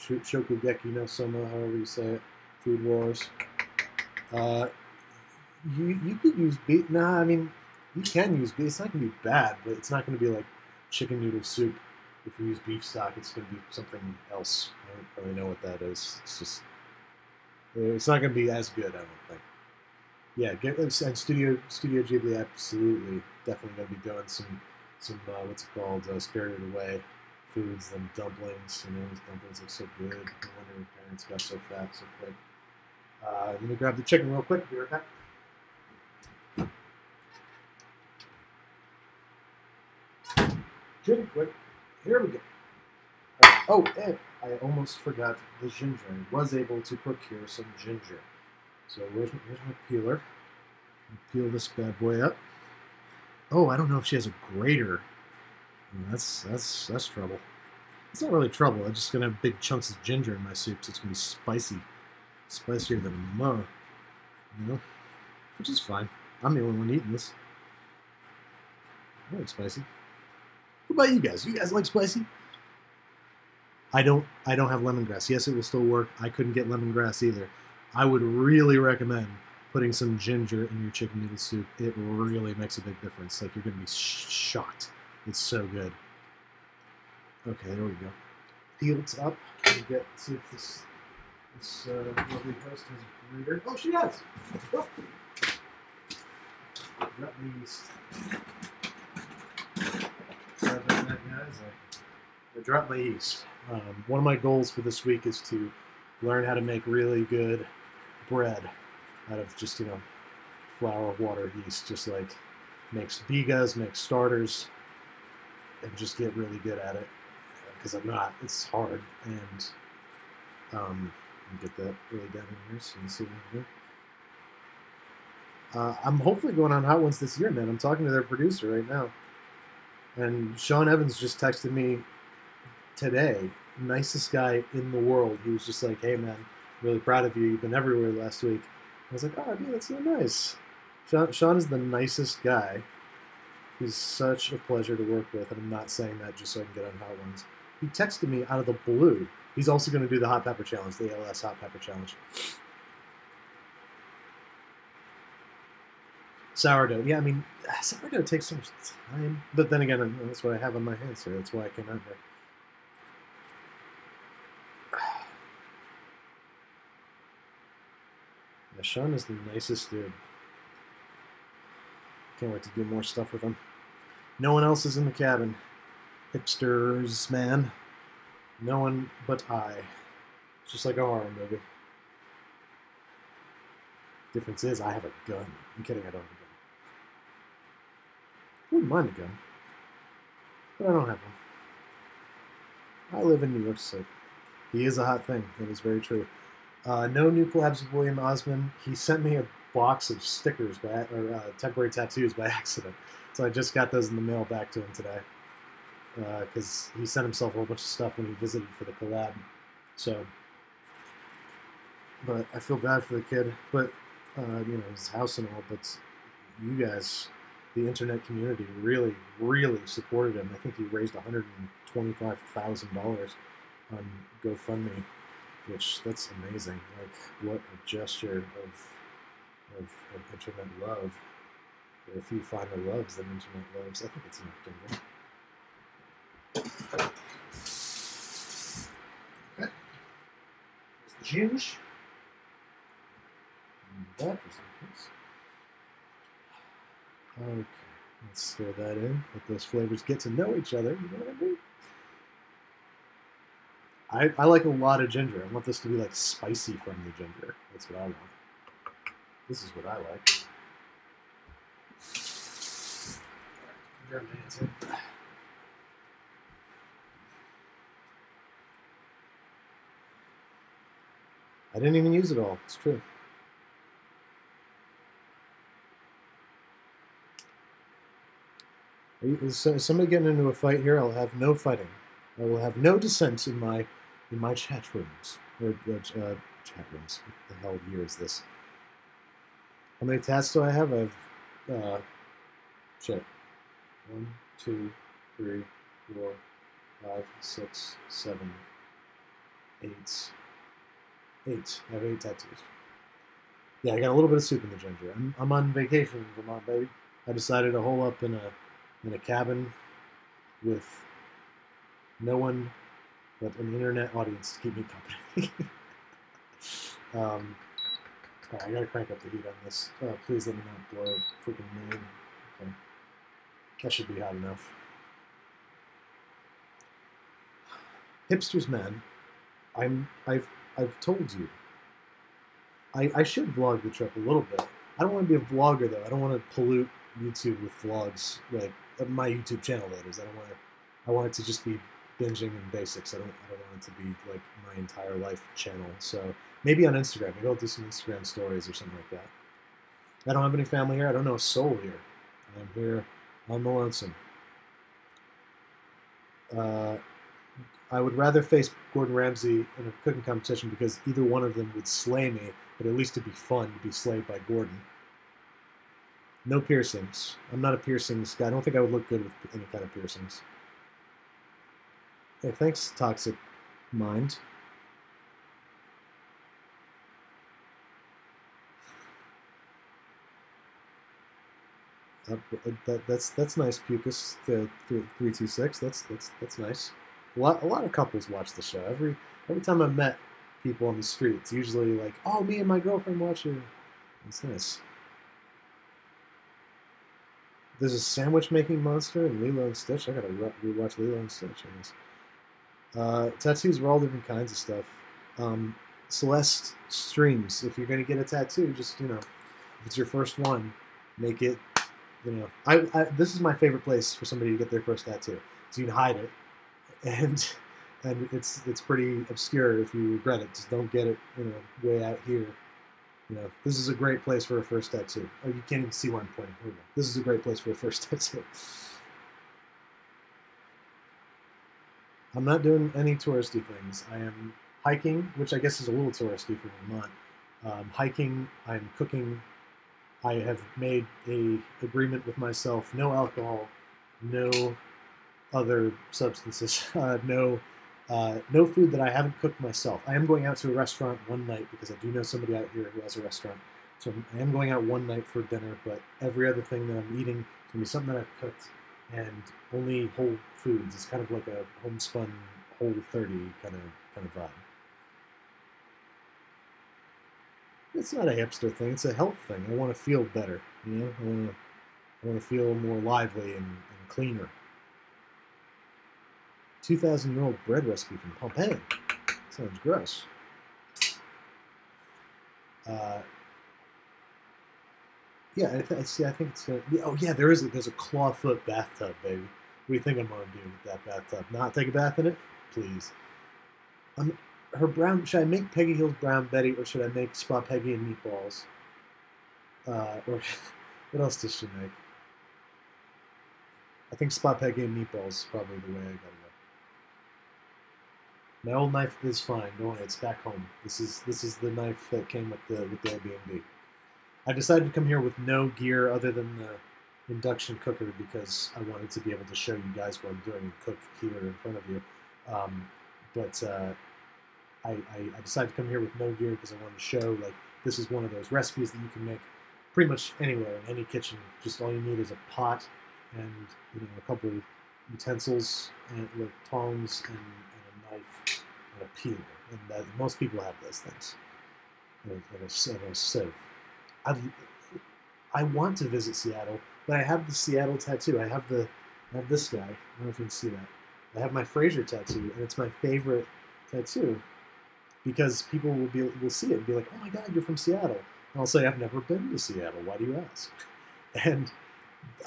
Shokugeki no Soma, however you say it. Food wars. Uh, you you could use beef. Nah, I mean you can use beef. It's not gonna be bad, but it's not gonna be like chicken noodle soup. If you use beef stock, it's gonna be something else. I don't really know what that is. It's just it's not gonna be as good, I don't think. Yeah, get, and Studio Studio Ghibli, absolutely, definitely going to be doing some, some uh, what's it called, uh, Spirited Away foods, them dumplings, you know, those dumplings look so good, I wonder if my parents got so fat so quick. Uh, let me grab the chicken real quick, be right back. Chicken quick, here we go. Right. Oh, and I almost forgot the ginger, I was able to procure some ginger. So where's my, where's my peeler? Peel this bad boy up. Oh, I don't know if she has a grater. That's that's that's trouble. It's not really trouble. I'm just gonna have big chunks of ginger in my soup, so it's gonna be spicy, spicier than mo. You know, which is fine. I'm the only one eating this. I like spicy. What about you guys? You guys like spicy? I don't. I don't have lemongrass. Yes, it will still work. I couldn't get lemongrass either. I would really recommend putting some ginger in your chicken noodle soup. It really makes a big difference. Like, you're going to be sh shocked. It's so good. Okay, there we go. Fields up. We get to see if this, this uh, lovely host has a reader. Oh, she does! Oh. Let me grab that, guys. I dropped my yeast. Um, one of my goals for this week is to learn how to make really good bread out of just, you know, flour, water, yeast. Just like makes bigas, makes starters, and just get really good at it. Because I'm not. It's hard. And um, get that really down in here so you can see what I can do. Uh, I'm hopefully going on Hot Ones this year, man. I'm talking to their producer right now. And Sean Evans just texted me today. Nicest guy in the world. He was just like, hey, man, really proud of you. You've been everywhere last week. I was like, oh, dude, that's so nice. Sean, Sean is the nicest guy. He's such a pleasure to work with. And I'm not saying that just so I can get on Hot Ones. He texted me out of the blue. He's also going to do the Hot Pepper Challenge, the A L S Hot Pepper Challenge. Sourdough. Yeah, I mean, sourdough takes so much time. But then again, that's what I have on my hands here. That's why I came out here. Yeah, Sean is the nicest dude. Can't wait to do more stuff with him. No one else is in the cabin. Hipsters, man. No one but I. It's just like a horror movie. Difference is, I have a gun. I'm kidding, I don't have a gun. I wouldn't mind a gun, but I don't have one. I live in New York City. He is a hot thing. That is very true. Uh, no new collabs with William Osman. He sent me a box of stickers by, or uh, temporary tattoos by accident, so I just got those in the mail back to him today. Because uh, he sent himself a whole bunch of stuff when he visited for the collab. So, but I feel bad for the kid. But uh, you know, his house and all. But you guys, the internet community, really, really supported him. I think he raised one hundred twenty-five thousand dollars on GoFundMe, which that's amazing. Like, what a gesture of, of, of internet love. There are few finer loves than internet loves. I think it's enough. Okay. There's the ginge. And that was nice. Okay, let's stir that in. Let those flavors get to know each other. You know what I mean? I, I like a lot of ginger. I want this to be like spicy from the ginger. That's what I want. This is what I like. Grab my hands in. I didn't even use it all. It's true. Is somebody getting into a fight here? I'll have no fighting. I will have no dissent in my in my chat rooms. Or uh, chat rooms. What the hell year is this? How many tasks do I have? I have uh, shit. One, two, three, four, five, six, seven, eight. Eight. I have eight tattoos. Yeah, I got a little bit of soup in the ginger. I'm, I'm on vacation in Vermont, baby. I decided to hole up in a in a cabin with no one but an internet audience to keep me company. um, all right, I gotta crank up the heat on this. Uh, please let me not blow a freaking moon. Okay. That should be hot enough. Hipsters, man. I'm I've. I've told you. I, I should vlog the trip a little bit. I don't want to be a vlogger, though. I don't want to pollute YouTube with vlogs, like my YouTube channel, that is. I don't want to. I want it to just be binging and basics. I don't. I don't want it to be like my entire life channel. So maybe on Instagram, maybe I'll do some Instagram stories or something like that. I don't have any family here. I don't know a soul here. I'm here on the lonesome. Uh, I would rather face Gordon Ramsay in a cooking competition because either one of them would slay me, but at least it'd be fun to be slayed by Gordon. No piercings. I'm not a piercings guy. I don't think I would look good with any kind of piercings. Hey, thanks, Toxic Mind. up, uh, that, that's that's nice. Pucus to three two six. That's that's that's nice. A lot a lot of couples watch the show. Every every time I met people on the street, it's usually like, oh, me and my girlfriend watch it. It's nice. There's a sandwich making monster in Lilo and Stitch. I gotta rewatch Lilo and Stitch. I guess. Uh, tattoos were all different kinds of stuff. Um, Celeste streams. If you're gonna get a tattoo, just, you know, if it's your first one, make it. You know, I, I this is my favorite place for somebody to get their first tattoo. So you can hide it, and and it's it's pretty obscure if you regret it. Just don't get it, you know, way out here. You know, this is a great place for a first tattoo. Oh, you can't even see where I'm pointing. This is a great place for a first tattoo. I'm not doing any touristy things. I am hiking, which I guess is a little touristy for Vermont. Um, hiking, I'm cooking. I have made a agreement with myself: no alcohol, no other substances, uh, no uh, no food that I haven't cooked myself. I am going out to a restaurant one night because I do know somebody out here who has a restaurant. So I am going out one night for dinner, but every other thing that I'm eating is going to be something that I've cooked, and only whole foods. It's kind of like a homespun Whole thirty kind of kind of vibe. It's not a hipster thing. It's a health thing. I want to feel better, you know. I want to, I want to feel more lively and, and cleaner. two thousand year old bread recipe from Pompeii. Sounds gross. Uh, yeah, I, th I see. I think it's. A, oh yeah, there is. A, there's a clawfoot bathtub, baby. What do you think I'm gonna do with that bathtub? Not take a bath in it, please. I'm. Her brown, should I make Peggy Hill's Brown Betty, or should I make Spa Peggy and meatballs? Uh, or what else does she make? I think Spa Peggy and meatballs is probably the way I gotta go. My old knife is fine. Don't worry, it's back home. This is this is the knife that came with the with the Airbnb. I decided to come here with no gear other than the induction cooker because I wanted to be able to show you guys what I'm doing and cook here in front of you. Um, but uh, I, I decided to come here with no gear because I wanted to show, like, this is one of those recipes that you can make pretty much anywhere in any kitchen. Just all you need is a pot and, you know, a couple utensils and, like, tongs and, and a knife and a peeler. And that, most people have those things. And a, and a, a sieve. I I want to visit Seattle, but I have the Seattle tattoo. I have the I have this guy. I don't know if you can see that. I have my Frasier tattoo, and it's my favorite tattoo. Because people will be will see it and be like, oh my God, you're from Seattle. And I'll say, I've never been to Seattle. Why do you ask? And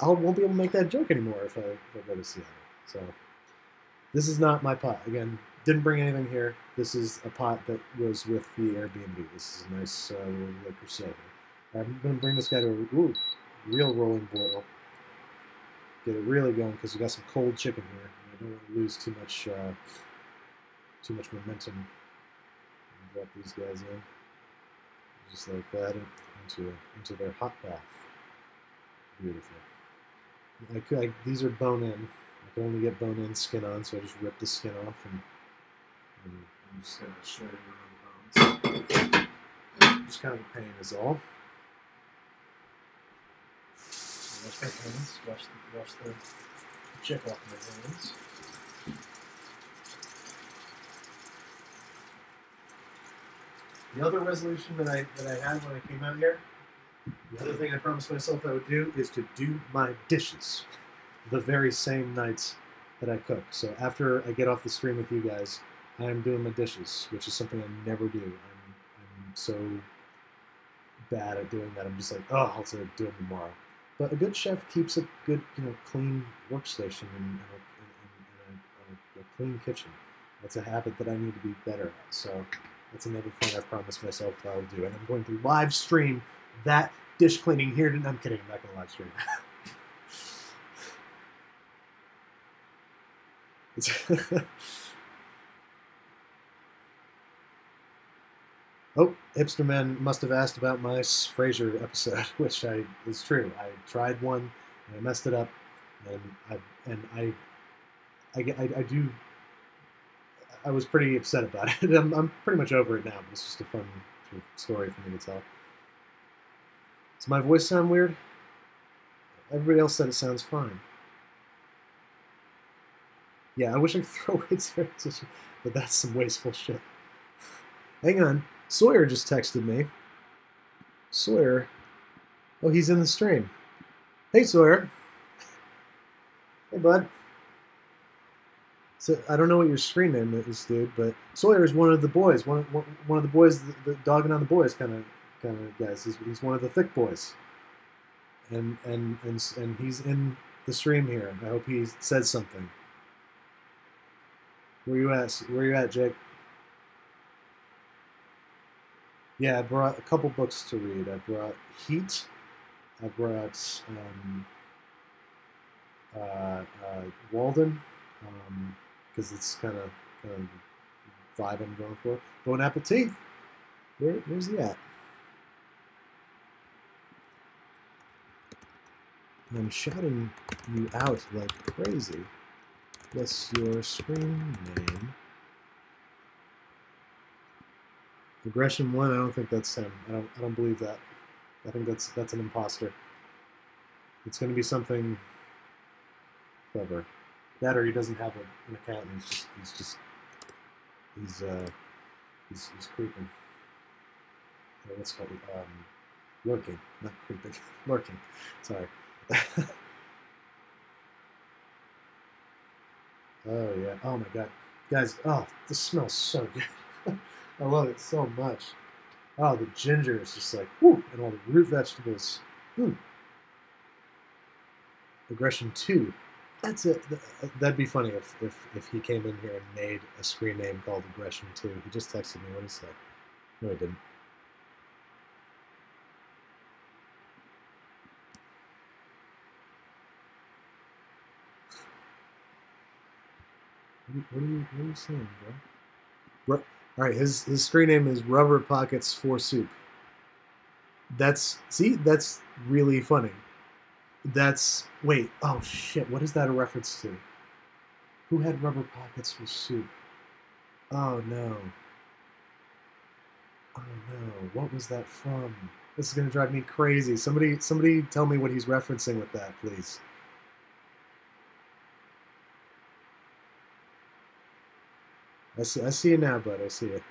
I won't be able to make that joke anymore if I, if I go to Seattle. So this is not my pot. Again, didn't bring anything here. This is a pot that was with the Airbnb. This is a nice uh, little liquor soda. I'm going to bring this guy to a ooh, real rolling boil. Get it really going because we got some cold chicken here. I don't want to lose too much uh, too much momentum. Drop these guys in, just like that, into into their hot bath. Beautiful. I could, I, these are bone in. I can only get bone in, skin on, so I just rip the skin off, and, and I'm just gonna shred around the bones. Just kind of a pain is all. Wash my hands. Wash the wash the chip off my hands. The other resolution that I that I had when I came out here, the other thing I promised myself I would do is to do my dishes the very same nights that I cook. So after I get off the stream with you guys, I am doing my dishes, which is something I never do. I'm, I'm so bad at doing that. I'm just like, oh, I'll do them tomorrow. But a good chef keeps a good, you know, clean workstation and, and, and, and a, a clean kitchen. That's a habit that I need to be better at. So. That's another thing I've promised myself that I'll do. And I'm going to live stream that dish cleaning here. I'm kidding. I'm not going to live stream. It's Oh, Hipster Man must have asked about my Frasier episode, which I is true. I tried one, and I messed it up, and I and I I, I, I do. I was pretty upset about it. I'm, I'm pretty much over it now, but it's just a fun story for me to tell. Does my voice sound weird? Everybody else said it sounds fine. Yeah, I wish I could throw away Terrence, but that's some wasteful shit. Hang on. Sawyer just texted me. Sawyer? Oh, he's in the stream. Hey, Sawyer. Hey, bud. So I don't know what your screen name is, dude, but Sawyer is one of the boys. One, one, one of the boys, the, the dogging on the boys kind of kind of guys. He's, he's one of the thick boys. And, and, and, and he's in the stream here. I hope he says something. Where you at? Where you at, Jake? Yeah, I brought a couple books to read. I brought Heat. I brought um, uh, uh, Walden, because um, it's kind of the vibe I'm going for. Bon Appetit. Where, where's he at? I'm shouting you out like crazy. What's your screen name? Aggression one. I don't think that's him. I don't. I don't believe that. I think that's that's an imposter. It's going to be something clever. That, or he doesn't have a, an account. And he's just. He's just. He's uh. He's he's creeping. Or what's called um, lurking, not creeping. Lurking. Sorry. Oh yeah! Oh my God, guys! Oh, this smells so good. I love it so much. Oh, the ginger is just like, woo, and all the root vegetables. Mm. Aggression two. That's it. That'd be funny if, if if he came in here and made a screen name called Aggression two. He just texted me what he said. No, he didn't. What are you, what are you saying, bro? All right, his his screen name is Rubber Pockets for Soup. That's see, that's really funny. That's wait, oh shit, what is that a reference to? Who had rubber pockets for soup? Oh no. Oh no, what was that from? This is gonna drive me crazy. Somebody, somebody, tell me what he's referencing with that, please. I see, I see it now, bud. I see it.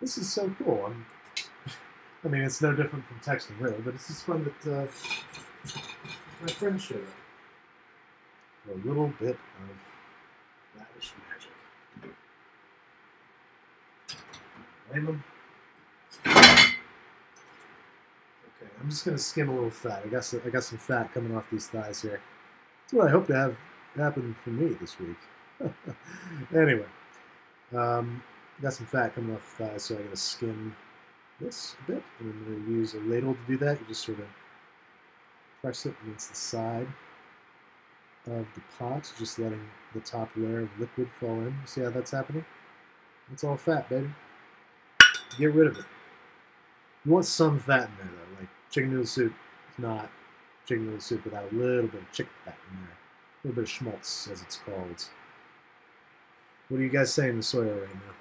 This is so cool. I'm, I mean, it's no different from texting, really, but it's just fun that uh, my friends share a little bit of lavish magic. Raymond. Okay, I'm just gonna skim a little fat. I got some, I got some fat coming off these thighs here. That's what I hope to have happen for me this week. Anyway, um, got some fat coming off the thigh, so I'm going to skim this a bit, and I'm going to use a ladle to do that. You just sort of press it against the side of the pot, just letting the top layer of liquid fall in. See how that's happening? It's all fat, baby. Get rid of it. You want some fat in there, though. Like chicken noodle soup is not chicken noodle soup without a little bit of chicken fat in there. A little bit of schmaltz, as it's called. What are you guys saying to Sawyer right now?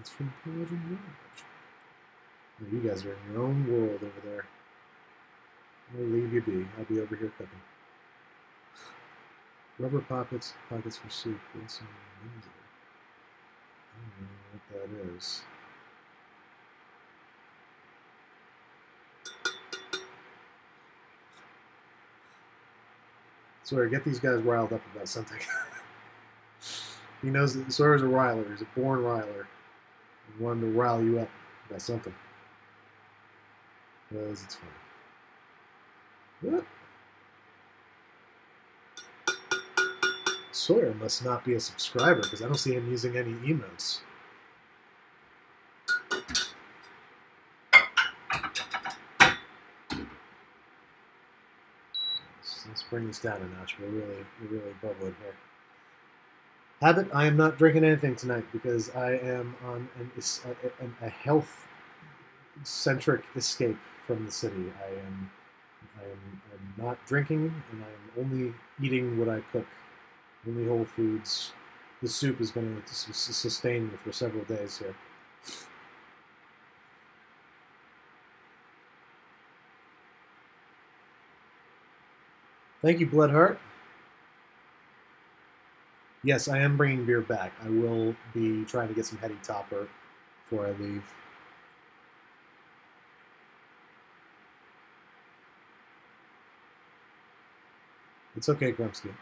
It's from College and Knowledge. You guys are in your own world over there. I'll leave you be. I'll be over here cooking. Rubber pockets, pockets for soup. What's in I don't know what that is. Sawyer, get these guys riled up about something. He knows that Sawyer's a riler. He's a born riler. He wanted to rile you up about something. Because it's funny. What? Sawyer must not be a subscriber because I don't see him using any emotes. Bring this down a notch. We're really, we're really bubbling here. Habit, I am not drinking anything tonight because I am on an, a, a health-centric escape from the city. I am, I am I'm not drinking, and I am only eating what I cook, only whole foods. The soup is going to sustain me for several days here. Thank you, Bloodheart. Yes, I am bringing beer back. I will be trying to get some heady topper before I leave. It's okay, Grumpskin.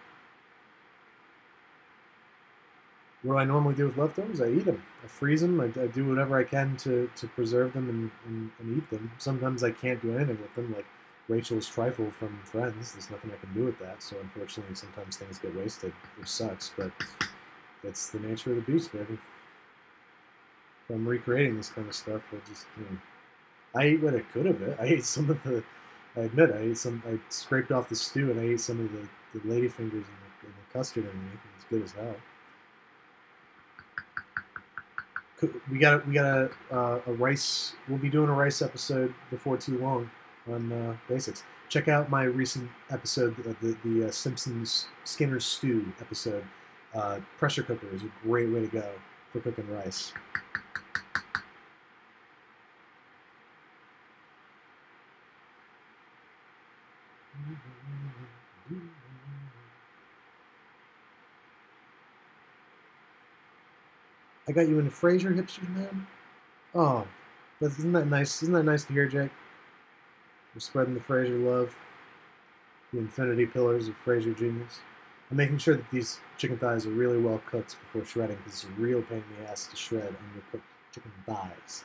What do I normally do with leftovers? I eat them. I freeze them. I, I do whatever I can to, to preserve them and, and, and eat them. Sometimes I can't do anything with them, like Rachel's trifle from Friends. There's nothing I can do with that, so unfortunately sometimes things get wasted, which sucks, but that's the nature of the beast, baby. If I'm recreating this kind of stuff, we'll just, you know, I ate what I could of it. I ate some of the, I admit, I ate some, I scraped off the stew and I ate some of the, the lady fingers and the, and the custard underneath. It was good as hell. We got a, we got a, uh, a rice. We'll be doing a rice episode before too long on uh, Basics. Check out my recent episode, the the, the uh, Simpsons Skinner Stew episode. Uh, pressure cooker is a great way to go for cooking rice. I got you into Frasier, hipsters, man. Oh, isn't that nice? Isn't that nice to hear, Jake? We're spreading the Frasier love, the infinity pillars of Frasier genius. I'm making sure that these chicken thighs are really well cooked before shredding, because it's a real pain in the ass to shred undercooked chicken thighs.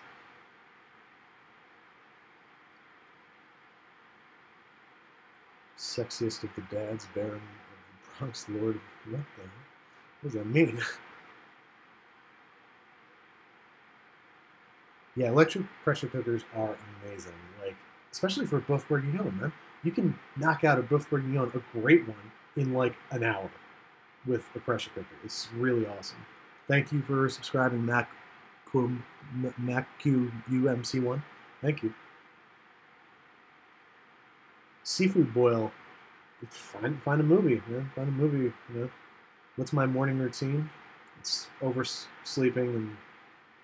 Sexiest of the dads, Baron of the Bronx, Lord of the What the hell? What does that mean? Yeah, electric pressure cookers are amazing, like, especially for Beef Bourguignon, man. You can knock out a Beef Bourguignon, a great one, in like an hour with a pressure cooker. It's really awesome. Thank you for subscribing, Mac Q U M C one. Thank you. Seafood boil. Find, find a movie, man. Find a movie, you know. What's my morning routine? It's oversleeping and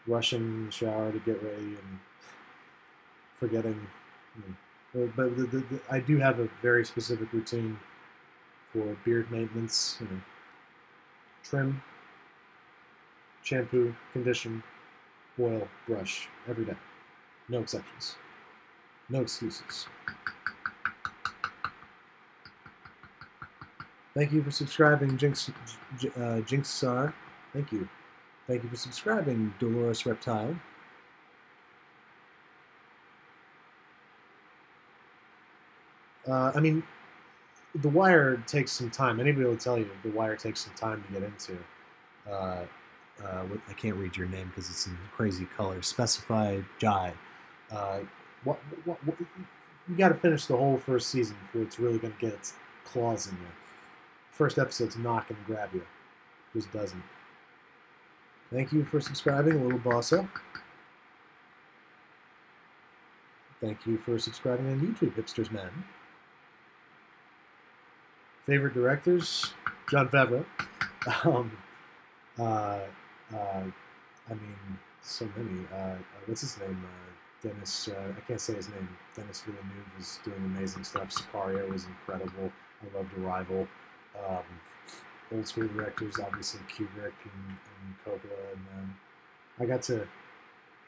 rushing in the shower to get ready and forgetting. You know. But the, the, the, I do have a very specific routine for beard maintenance, you know, trim, shampoo, condition, oil, brush, every day. No exceptions. No excuses. Thank you for subscribing, Jinx, uh, Jinxar. Thank you. Thank you for subscribing, Dolores Reptile. Uh, I mean, The Wire takes some time. Anybody will tell you The Wire takes some time to get into. Uh, uh, what, I can't read your name because it's in crazy color. Specify Jai. Uh, what, what, what, you got to finish the whole first season before it's really going to get its claws in you. First episode's not going to grab you. It just doesn't. Thank you for subscribing, a little boss up. Thank you for subscribing on YouTube, Hipsters Man. Favorite directors? John Favreau. Um, uh, uh, I mean, so many. Uh, what's his name? Uh, Dennis, uh, I can't say his name. Dennis Villeneuve is doing amazing stuff. Sicario is incredible. I loved Arrival. Um, old school directors, obviously Kubrick and, and Coppola, and um, I got to,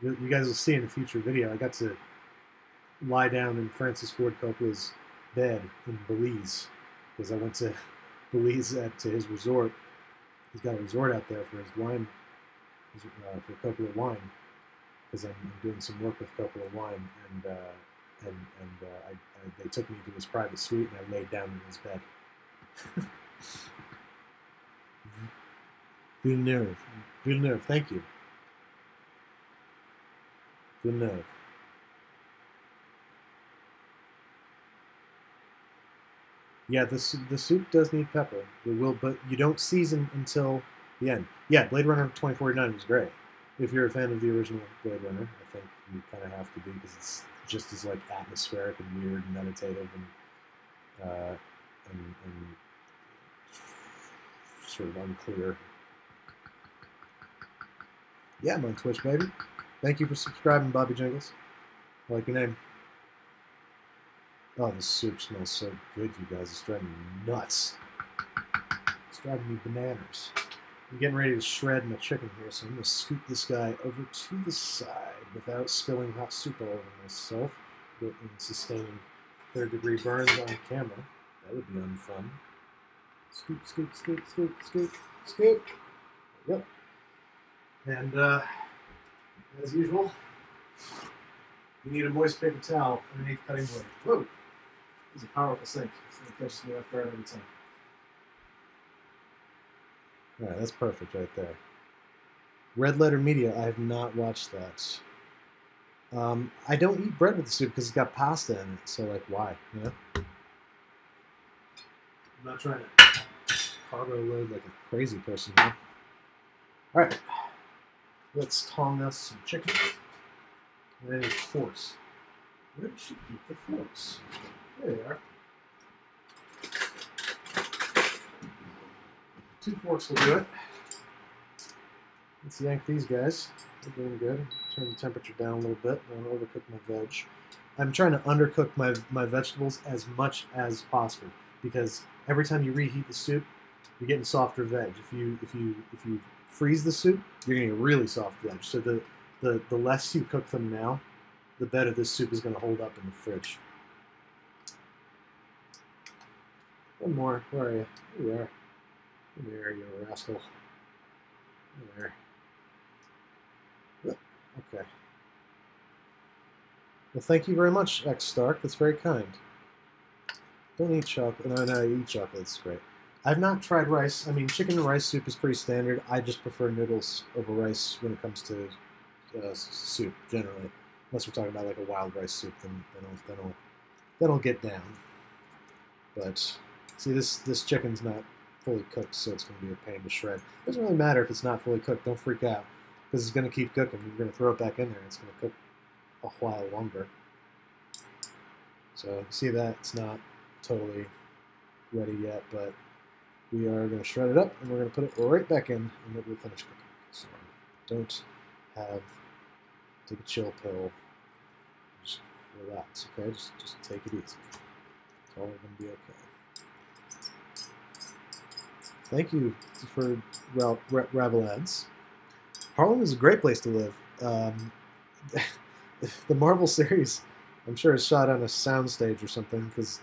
you guys will see in a future video, I got to lie down in Francis Ford Coppola's bed in Belize, because I went to Belize at to his resort. He's got a resort out there for his wine, his, uh, for Coppola wine, because I'm, I'm doing some work with Coppola wine, and uh, and, and uh, I, I, they took me to his private suite, and I laid down in his bed. Villeneuve. Villeneuve, thank you. Villeneuve. Yeah, the, the soup does need pepper. It will, but you don't season until the end. Yeah, Blade Runner twenty forty-nine was great. If you're a fan of the original Blade Runner, I think you kind of have to be, because it's just as like atmospheric and weird and meditative and, uh, and, and sort of unclear. Yeah, I'm on Twitch, baby. Thank you for subscribing, Bobby Jingles. I like your name. Oh, this soup smells so good, you guys. It's driving me nuts. It's driving me bananas. I'm getting ready to shred my chicken here, so I'm going to scoop this guy over to the side without spilling hot soup all over myself and sustaining third-degree burns on camera. That would be unfun. Scoop, scoop, scoop, scoop, scoop, scoop. There we go. And, uh, as usual, you need a moist paper towel underneath cutting board. Whoa! This is a powerful sink. It catches me off guard every time. Alright, that's perfect right there. Red Letter Media, I have not watched that. Um, I don't eat bread with the soup because it's got pasta in it, so, like, why? You know? I'm not trying to cargo load like a crazy person here. Alright, let's tong us some chicken. And then a force. Where did she keep the force? There they are. Two forks will do it. Let's yank these guys. They're doing good. Turn the temperature down a little bit. Don't overcook my veg. I'm trying to undercook my, my vegetables as much as possible because every time you reheat the soup, you're getting softer veg. If you if you if you freeze the soup, you're getting a really soft veg. So the The, the less you cook them now, the better this soup is going to hold up in the fridge. One more. Where are you? There you are. There you are, rascal. There. Okay. Well, thank you very much, X Stark. That's very kind. Don't eat chocolate. No, no, you eat chocolate. It's great. I've not tried rice. I mean, chicken and rice soup is pretty standard. I just prefer noodles over rice when it comes to Uh, soup generally, unless we're talking about like a wild rice soup, then then I'll then I'll get down. But see, this this chicken's not fully cooked, so it's going to be a pain to shred. It doesn't really matter if it's not fully cooked. Don't freak out, because it's going to keep cooking. You're going to throw it back in there. It's going to cook a while longer. So see that it's not totally ready yet, but we are going to shred it up and we're going to put it right back in, and it will finish cooking. So don't have take a chill pill, just relax, okay? Just just take it easy. It's all gonna be okay. Thank you for Ra Ra Ravelance. Harlem is a great place to live. Um, the Marvel series, I'm sure, is shot on a soundstage or something. Because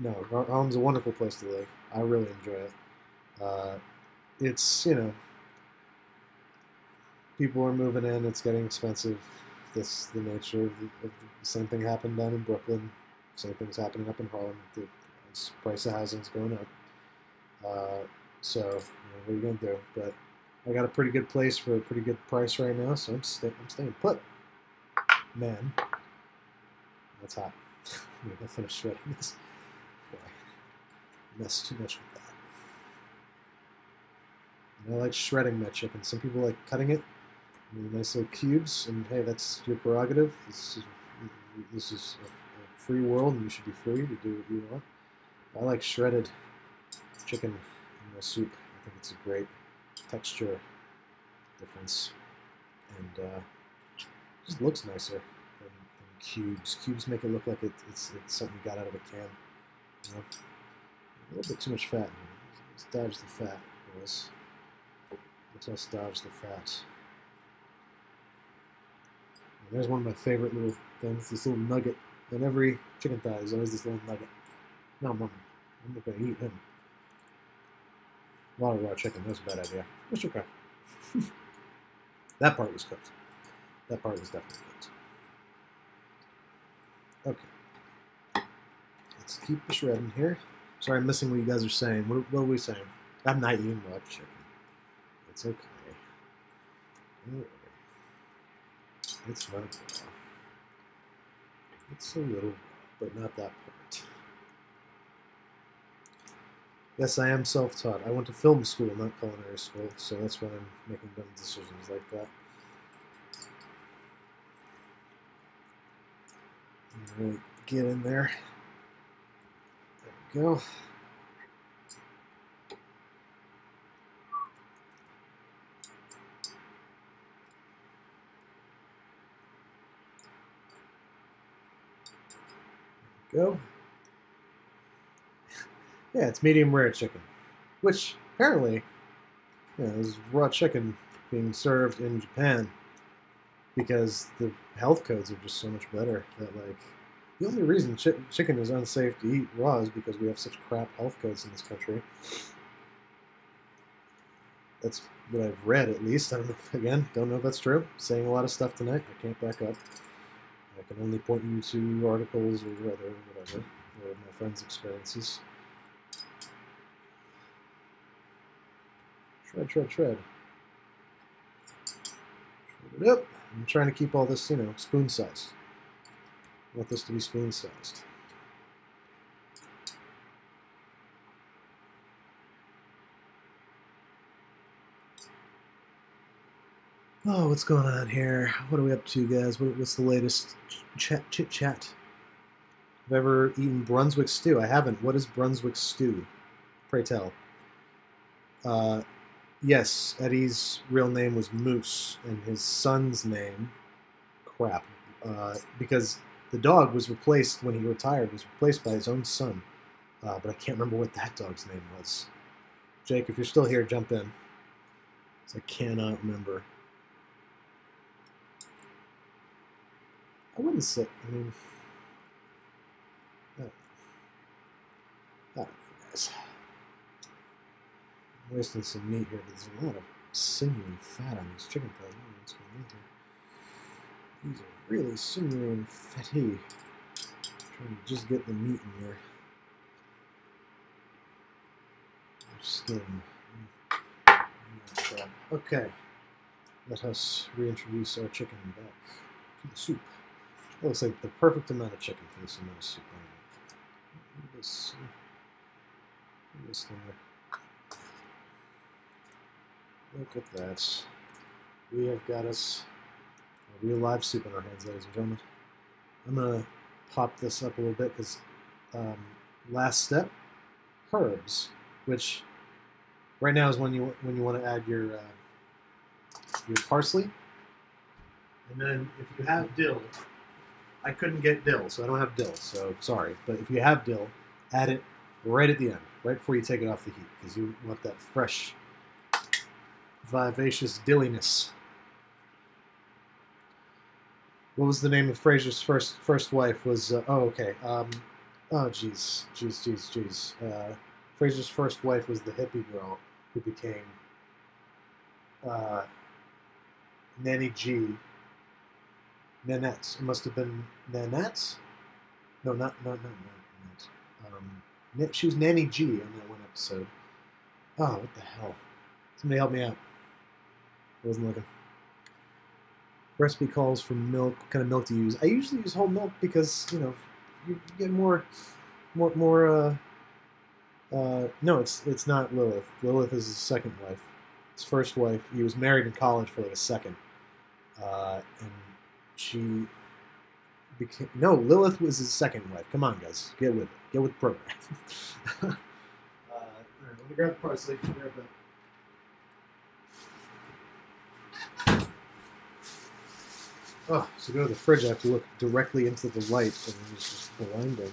no, Harlem's a wonderful place to live. I really enjoy it. Uh, it's you know. People are moving in. It's getting expensive. That's the nature of the, of the same thing happened down in Brooklyn. Same thing's happening up in Harlem. The price of housing's going up. Uh, so you know, what are you gonna do? But I got a pretty good place for a pretty good price right now, so I'm staying. I'm staying put. Man, that's hot. I'm gonna finish shredding this. I messed too much with that. And I like shredding my chicken. Some people like cutting it. Nice little cubes, and hey, that's your prerogative. This is, this is a, a free world, and you should be free to do what you want. I like shredded chicken in my soup. I think it's a great texture difference, and uh, it just looks nicer than, than cubes. Cubes make it look like it, it's, it's something you got out of a can. You know? A little bit too much fat in here. Let's dodge the fat, boys. Let's just dodge the fat. There's one of my favorite little things, this little nugget. On every chicken thigh, there's always this little nugget. No, Mom, I'm not going to eat him. A lot of raw chicken, that's a bad idea. It's okay. That part was cooked. That part was definitely cooked. Okay. Let's keep the shredding here. Sorry, I'm missing what you guys are saying. What, what are we saying? I'm not eating raw chicken. It's okay. Ooh. It's not raw. It's a little, but not that part. Yes, I am self-taught. I went to film school, not culinary school, so that's why I'm making dumb decisions like that. Really get in there. There we go. Go. Yeah, it's medium rare chicken, which apparently, yeah, is raw chicken being served in Japan because the health codes are just so much better that, like, the only reason chi chicken is unsafe to eat raw is because we have such crap health codes in this country. That's what I've read, at least. I don't know if, again, don't know if that's true. I'm saying a lot of stuff tonight. I can't back up. I can only point you to articles or whatever, whatever, or my friends' experiences. Tread, tread, tread. Tread it up. I'm trying to keep all this, you know, spoon-sized. I want this to be spoon-sized. Oh, what's going on here? What are we up to, guys? What, what's the latest chat chit chat? I've ever eaten Brunswick stew? I haven't. What is Brunswick stew? Pray tell. Uh, yes, Eddie's real name was Moose, and his son's name, crap, uh, because the dog was replaced when he retired. Was replaced by his own son, uh, but I can't remember what that dog's name was. Jake, if you're still here, jump in. 'Cause I cannot remember. I wouldn't say, I mean, I don't know. I don't know, guys. I'm wasting some meat here, but there's a lot of sinew and fat on these chicken thighs. I don't know what's going on here. These are really sinewy and fatty. I'm trying to just get the meat in here. Skin. Okay. Let us reintroduce our chicken back. The soup. It looks like the perfect amount of chicken for this amount of soup. Look at this, look at this thing up. Look at that. We have got us a real live soup in our hands, ladies and gentlemen. I'm going to pop this up a little bit because um, last step, herbs, which right now is when you when you want to add your uh, your parsley. And then if you have dill, I couldn't get dill, so I don't have dill, so sorry. But if you have dill, add it right at the end, right before you take it off the heat, because you want that fresh, vivacious dilliness. What was the name of Frasier's first first wife? Was uh, oh okay, um, oh jeez, jeez, jeez, jeez. Uh, Frasier's first wife was the hippie girl who became uh, Nanny G. Nanette. It must have been Nanette? No, not, not, not, not Nanette. Um, she was Nanny G on that one episode. Oh, what the hell? Somebody help me out. I wasn't looking. Recipe calls for milk. What kind of milk do you use? I usually use whole milk because, you know, you get more, more, more, uh, uh, no, it's, it's not Lilith. Lilith is his second wife. His first wife, he was married in college for like a second. Uh, and she became, no, Lilith was his second wife. Come on, guys. Get with it. Get with the program. uh, all right, let me grab the parsley. Grab that. Oh, so go to the fridge. I have to look directly into the light, and it's just blinding. Okay,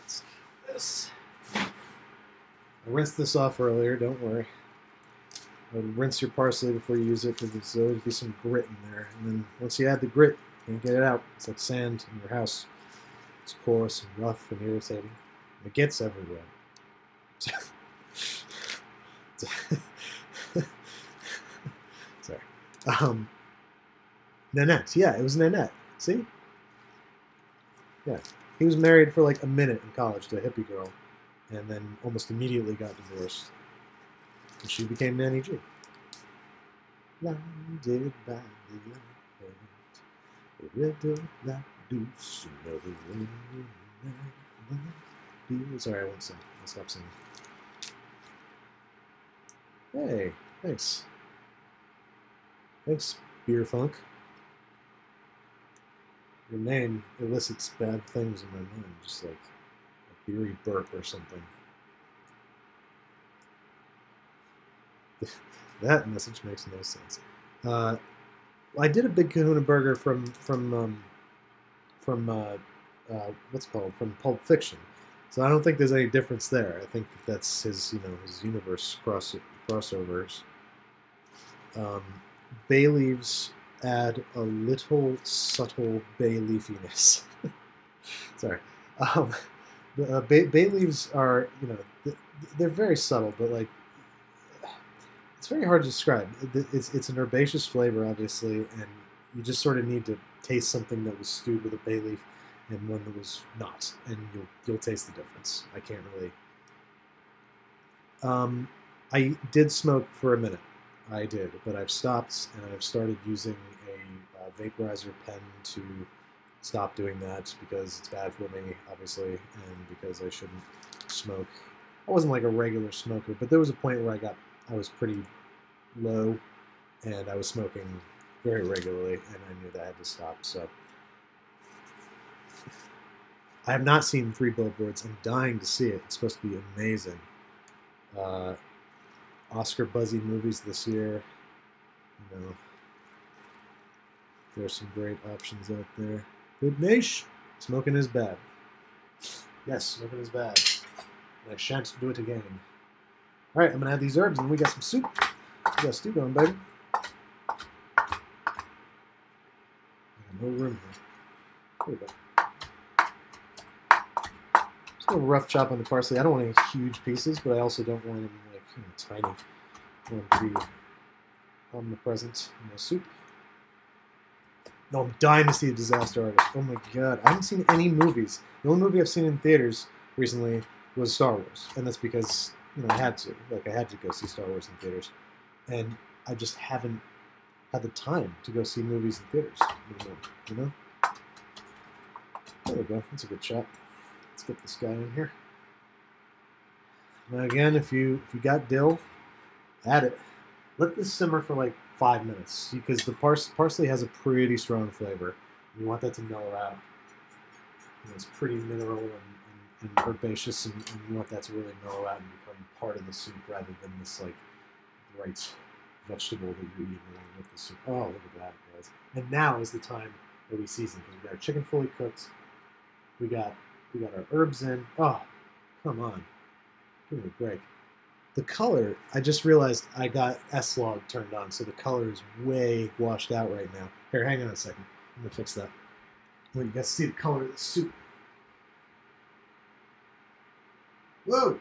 let's get this. I rinsed this off earlier. Don't worry. Rinse your parsley before you use it because there's always be some grit in there. And then once you add the grit, you can get it out. It's like sand in your house. It's coarse and rough and irritating. It gets everywhere. Sorry. Um, Nanette. Yeah, it was Nanette. See? Yeah. He was married for like a minute in college to a hippie girl and then almost immediately got divorced. And she became Nanny G. Blinded by the light, the red of that deuce, another one in the night. Sorry, I won't sing. I'll stop singing. Hey, thanks. Thanks, Beer Funk. Your name elicits bad things in my mind, just like a beery burp or something. That message makes no sense. Uh, I did a big Kahuna burger from from um, from uh, uh, what's it called from Pulp Fiction, So I don't think there's any difference there. I think that's his, you know, his universe cross crossovers. Um, bay leaves add a little subtle bay leafiness. Sorry. Um, uh, bay, bay leaves are, you know, they're very subtle, but like, it's very hard to describe. It's, it's an herbaceous flavor, obviously, and you just sort of need to taste something that was stewed with a bay leaf and one that was not, and you'll you'll taste the difference. I can't really. Um, I did smoke for a minute. I did, but I've stopped, and I've started using a uh, vaporizer pen to stop doing that because it's bad for me, obviously, and because I shouldn't smoke. I wasn't like a regular smoker, but there was a point where I got I was pretty low, and I was smoking very regularly, and I knew that I had to stop. So. I have not seen Three Billboards. I'm dying to see it. It's supposed to be amazing. Uh, Oscar buzzy movies this year. You know, there's some great options out there. Good niche. Smoking is bad. Yes, smoking is bad. And I shan't do it again. All right, I'm gonna have these herbs, and we got some soup. We got stew going, baby. No room here. There we go. A little rough chop on the parsley. I don't want any huge pieces, but I also don't want them like you know, tiny. I want them to be omnipresent in my soup. No, I'm dying to see The Disaster Artist. Oh my god, I haven't seen any movies. The only movie I've seen in theaters recently was Star Wars, and that's because you know I had to. Like I had to go see Star Wars in theaters, and I just haven't had the time to go see movies in theaters anymore. You know? There we go. That's a good chop. Let's get this guy in here. Now again, if you if you got dill, add it. Let this simmer for like five minutes because the pars parsley has a pretty strong flavor. You want that to mellow out. You know, it's pretty mineral and, and, and herbaceous, and, and you want that to really mellow out and become part of the soup rather than this like bright vegetable that you eat along with the soup. Oh, look at that, guys! And now is the time that we season because we got our chicken fully cooked. We got We got our herbs in. Oh, come on. Give me a break. The color, I just realized I got S-Log turned on, so the color is way washed out right now. Here, hang on a second. I'm going to fix that. Well, you guys see the color of the soup. Whoa!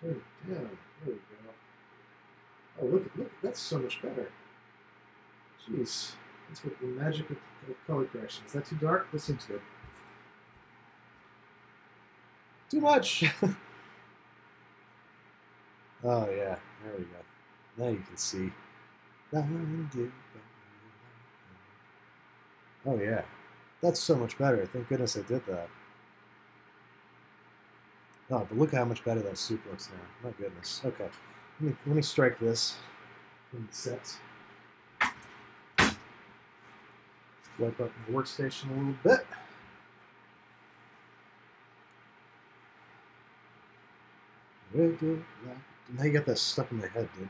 Turn it down. There we go. Oh, look, look, that's so much better. Jeez. That's what the magic of color correction. Is that too dark? This seems good. Too much! Oh, yeah. There we go. Now you can see. Oh, yeah. That's so much better. Thank goodness I did that. Oh, but look how much better that soup looks now. My goodness. Okay. Let me, let me strike this from the set. Wipe up my workstation a little bit. Now you got that stuck in my head, dude.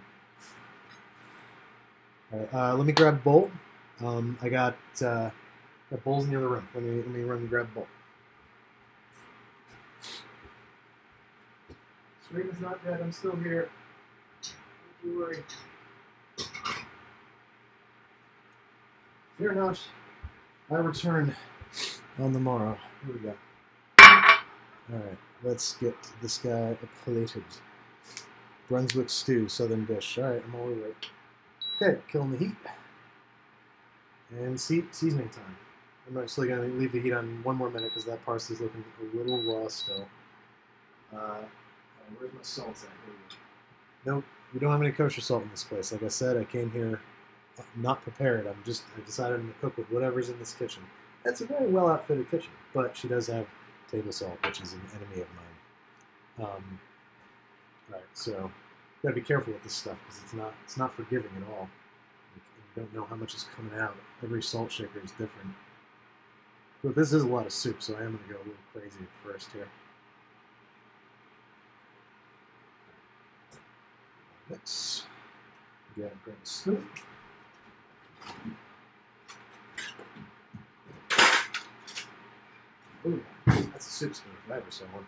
All right, uh, let me grab a bowl. Um, I got uh, got bowls in the other room. Let me let me run and grab a bowl. Stream is not dead. I'm still here. Don't you worry. Fear not. I return on the morrow. Here we go. Alright, let's get this guy plated. Brunswick stew, southern dish. Alright, I'm all over it. Okay, killing the heat. And see seasoning time. I'm actually going to leave the heat on one more minute because that parsley's looking a little raw still. Uh, where's my salt at? Here we go. Nope, we don't have any kosher salt in this place. Like I said, I came here not prepared. I'm just, I decided I'm going to cook with whatever's in this kitchen. That's a very well outfitted kitchen, but she does have table salt, which is an enemy of mine. Um, right, so you got to be careful with this stuff because it's not, it's not forgiving at all. You, you don't know how much is coming out. Every salt shaker is different. But this is a lot of soup, so I am going to go a little crazy at first here. Mix. Yeah, grab a scoop. Ooh, that's a soup spoon if I ever saw one.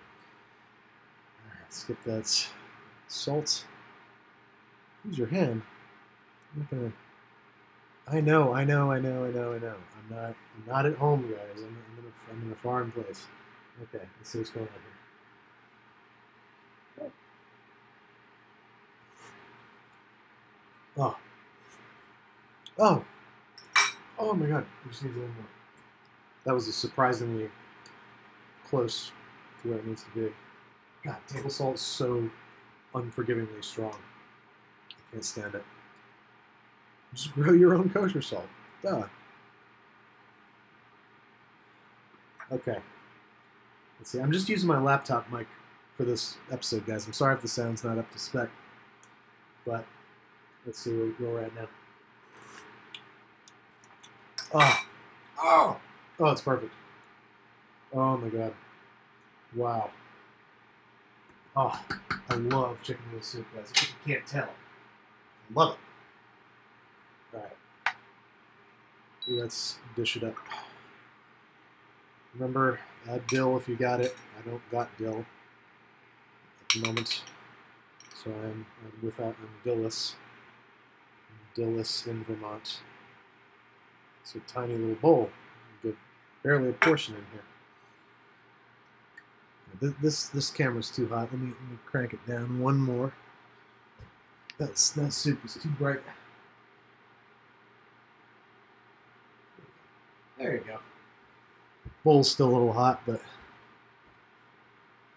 Alright, let's get that salt. Use your hand. I'm not gonna... I know, I know, I know, I know, I know. I'm not, I'm not at home, guys. I'm, I'm, in a, I'm in a foreign place. Okay, let's see what's going on here. Oh. Oh. Oh my god. I just need a little more. That was a surprisingly close to where it needs to be. God, table salt is so unforgivingly strong. I can't stand it. Just grow your own kosher salt. Duh. Okay. Let's see. I'm just using my laptop mic for this episode, guys. I'm sorry if the sound's not up to spec. But... let's see where we're at now. Oh, oh, oh! It's perfect. Oh my god! Wow. Oh, I love chicken noodle soup, guys. If you can't tell, I love it. All right, let's dish it up. Remember, add dill if you got it. I don't got dill at the moment, so I'm, I'm without. I'm dilless. Dillis in Vermont. It's a tiny little bowl. You get barely a portion in here. This, this this camera's too hot. Let me, let me crank it down one more. That's that soup is too bright. There you go. Bowl's still a little hot, but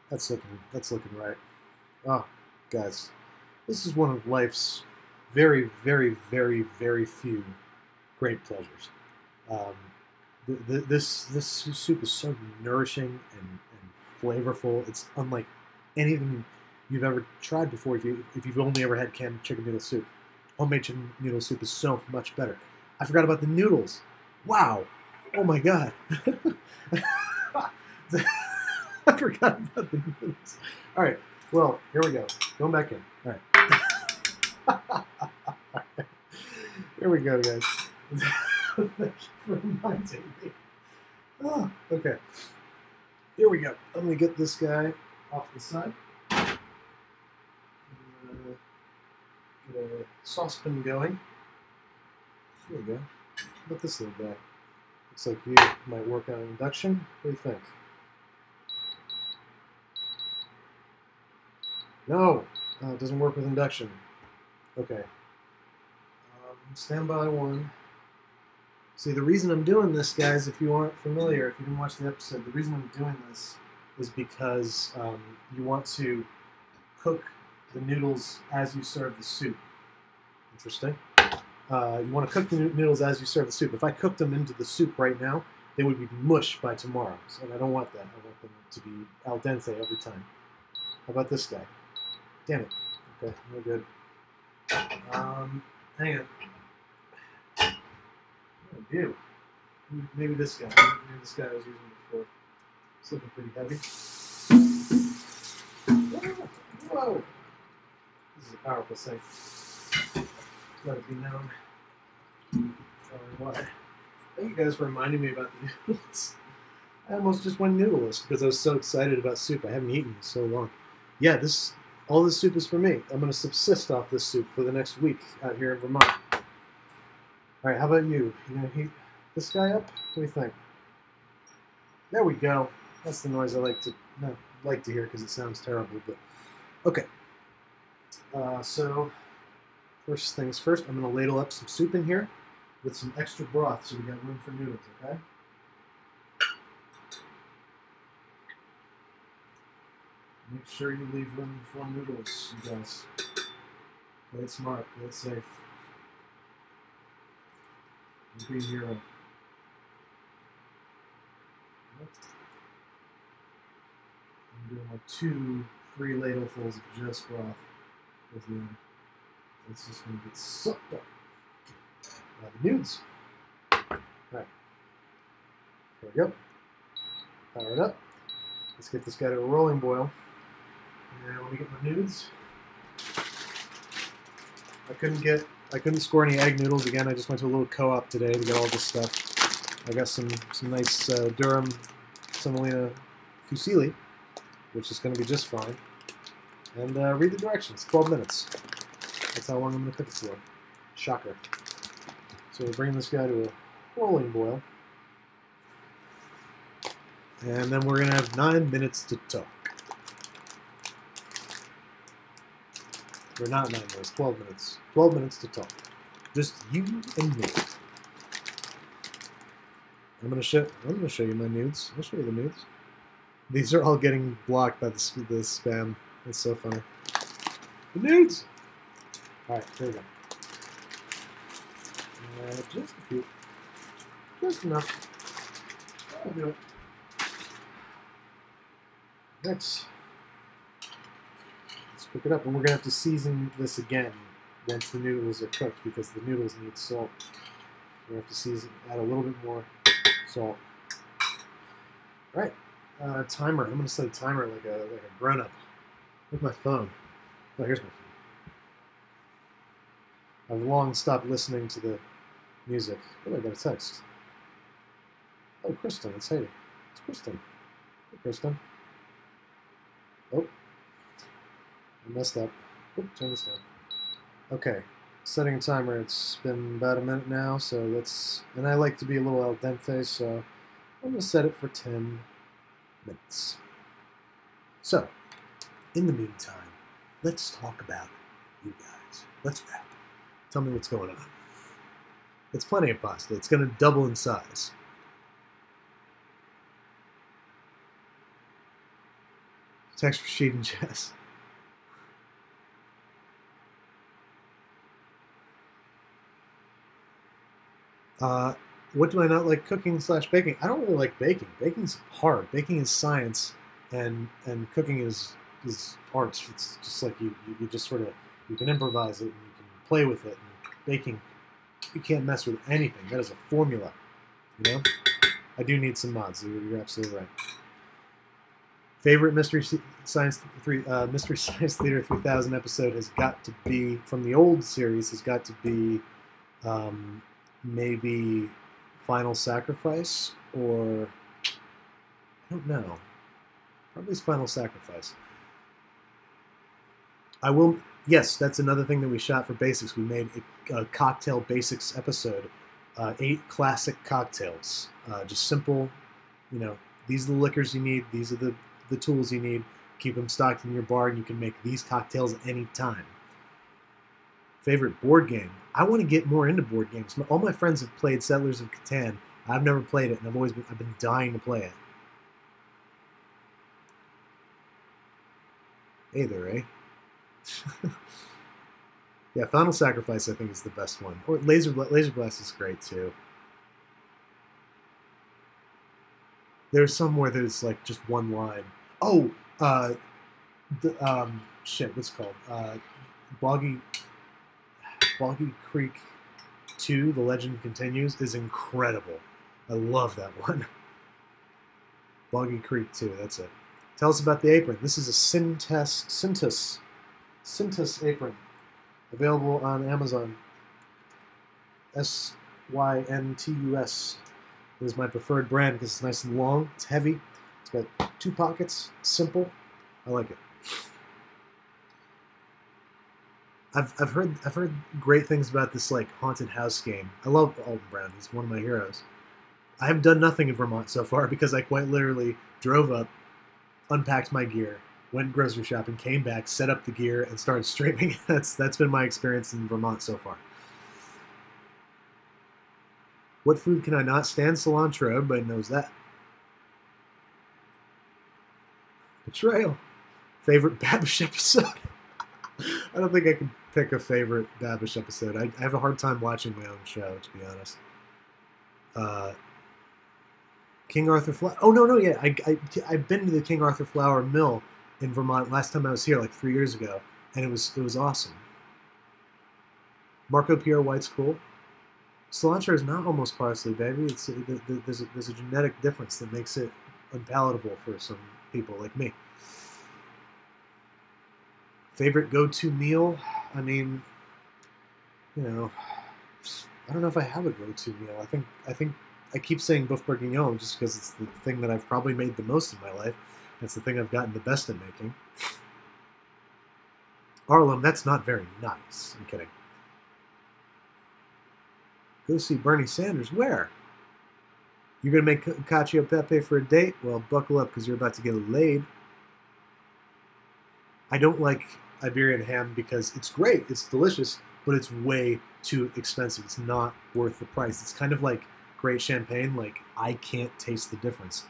that's looking that's looking right. Oh, guys, this is one of life's very, very, very, very few great pleasures. Um, th th this this soup is so nourishing and, and flavorful. It's unlike anything you've ever tried before. If you if you've only ever had canned chicken noodle soup, homemade chicken noodle soup is so much better. I forgot about the noodles. Wow! Oh my god! I forgot about the noodles. All right. Well, here we go. Going back in. All right. Here we go, guys. Thank you for reminding me. Oh, okay. Here we go. I'm going to get this guy off the side. Get a, get a saucepan going. Here we go. How about this little guy? Looks like you might work on induction. What do you think? No! Uh, it doesn't work with induction. Okay. Stand by one. See, the reason I'm doing this, guys, if you aren't familiar, if you didn't watch the episode, the reason I'm doing this is because um, you want to cook the noodles as you serve the soup. Interesting. Uh, you want to cook the noodles as you serve the soup. If I cooked them into the soup right now, they would be mush by tomorrow. So I don't want that. I want them to be al dente every time. How about this guy? Damn it. Okay, no good. Um, hang on. Ew. Maybe this guy. Maybe this guy I was using before. It's looking pretty heavy. Whoa! This is a powerful thing. It's gotta be known. Sorry, why. Thank you guys for reminding me about the noodles. I almost just went noodleless because I was so excited about soup. I haven't eaten in so long. Yeah, this all this soup is for me. I'm gonna subsist off this soup for the next week out here in Vermont. Alright, how about you? You gonna heat this guy up? What do you think? There we go. That's the noise I like to not like to hear because it sounds terrible, but okay. Uh, so first things first, I'm gonna ladle up some soup in here with some extra broth so we got room for noodles, okay? Make sure you leave room for noodles, you guys. Play it smart, play it safe. Green hero. I'm doing like two, three ladlefuls of just broth with you. It's just going to get sucked up by the nudes. Alright. There we go. Power it up. Let's get this guy to a rolling boil. And let me get my nudes. I couldn't get I couldn't score any egg noodles again. I just went to a little co-op today to get all this stuff. I got some some nice uh, Durham Semolina fusilli, which is going to be just fine. And uh, read the directions, twelve minutes. That's how long I'm going to cook it for. Shocker. So we'll bring this guy to a rolling boil. And then we're going to have nine minutes to talk. Or not nine minutes, twelve minutes. twelve minutes to talk. Just you and me. I'm going to show I'm going to show you my nudes. I'll show you the nudes. These are all getting blocked by the, the spam. It's so funny. The nudes! Alright, there we go. Uh, just a few. Just enough. That'll do it. Next. Let's cook it up. And we're going to have to season this again once the noodles are cooked because the noodles need salt. We're going to have to season, add a little bit more salt. Alright. Uh, timer. I'm going to set a timer like a, like a grown up. With my phone. Oh, here's my phone. I've long stopped listening to the music. Oh, I got a text. Oh, Kristen, it's Heidi. It's Kristen. Hey, Kristen. Oh. I messed up. Oop, turn this down. Okay. Setting a timer. It's been about a minute now, so let's... And I like to be a little al dente, so I'm going to set it for ten minutes. So... In the meantime, let's talk about you guys. Let's wrap. Tell me what's going on. It's plenty of pasta. It's going to double in size. Text for Sheet and Jess. Uh, what do I not like cooking slash baking? I don't really like baking. Baking's hard. Baking is science, and, and cooking is... is arts. It's just like you, you, you just sort of, you can improvise it and you can play with it. And baking, you can't mess with anything. That is a formula, you know? I do need some mods. You're absolutely right. Favorite Mystery Science, three, uh, Mystery Science Theater three thousand episode has got to be, from the old series, has got to be um, maybe Final Sacrifice or, I don't know, probably it's Final Sacrifice. I will, yes, that's another thing that we shot for Basics. We made a, a cocktail Basics episode, uh, eight classic cocktails. Uh, just simple, you know, these are the liquors you need, these are the, the tools you need, keep them stocked in your bar, and you can make these cocktails at any time. Favorite board game? I want to get more into board games. All my friends have played Settlers of Catan. I've never played it, and I've always been, I've been dying to play it. Hey there, eh? Yeah, Final Sacrifice I think is the best one. Or Laser Laser Blast is great too. There's some where there's like just one line. Oh, uh, the um, shit, what's it called? Uh, Boggy Boggy Creek two, The Legend Continues, is incredible. I love that one. Boggy Creek two, that's it. Tell us about the apron. This is a Cintas Cintas. Cintas apron, available on Amazon. S Y N T U S is my preferred brand because it's nice and long, it's heavy, it's got two pockets, simple. I like it. I've I've heard I've heard great things about this like haunted house game. I love Alton Brown, he's one of my heroes. I have done nothing in Vermont so far because I quite literally drove up, unpacked my gear, went grocery shopping, came back, set up the gear, and started streaming. That's that's been my experience in Vermont so far. What food can I not stand? Cilantro. Everybody knows that. Betrayal. Favorite Babish episode? I don't think I can pick a favorite Babish episode. I, I have a hard time watching my own show, to be honest. Uh... King Arthur Flour. Oh, no, no, yeah. I, I, I've been to the King Arthur Flour Mill in Vermont last time I was here, like three years ago, and it was it was awesome. Marco Pierre White's cool. Cilantro is not almost parsley, baby. It's, it, there's, a, there's a genetic difference that makes it unpalatable for some people like me. Favorite go-to meal? I mean, you know, I don't know if I have a go-to meal. I think I think I keep saying Beef Bourguignon just because it's the thing that I've probably made the most in my life. That's the thing I've gotten the best at making. Harlem, that's not very nice. I'm kidding. Go see Bernie Sanders. Where? You're going to make cacio e pepe for a date? Well, buckle up because you're about to get laid. I don't like Iberian ham because it's great. It's delicious, but it's way too expensive. It's not worth the price. It's kind of like great champagne. Like, I can't taste the difference.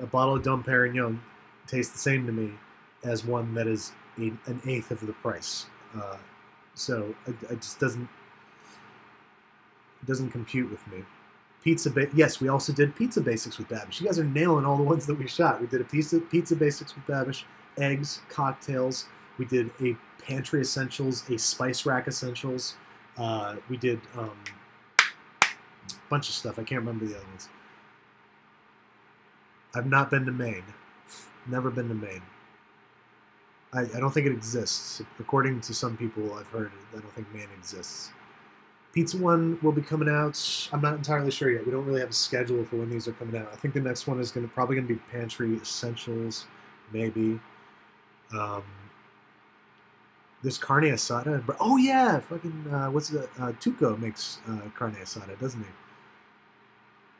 A bottle of Dom Perignon tastes the same to me as one that is a, an eighth of the price. Uh, so it, it just doesn't it doesn't compute with me. Pizza, ba yes, we also did Pizza Basics with Babish. You guys are nailing all the ones that we shot. We did a pizza, Pizza Basics with Babish, eggs, cocktails. We did a Pantry Essentials, a Spice Rack Essentials. Uh, we did um, a bunch of stuff. I can't remember the other ones. I've not been to Maine. Never been to Maine. I, I don't think it exists. According to some people I've heard, I don't think Maine exists. Pizza One will be coming out. I'm not entirely sure yet. We don't really have a schedule for when these are coming out. I think the next one is gonna probably going to be Pantry Essentials, maybe. Um, there's carne asada. Oh, yeah! Fucking, uh, what's it? Uh, Tuco makes uh, carne asada, doesn't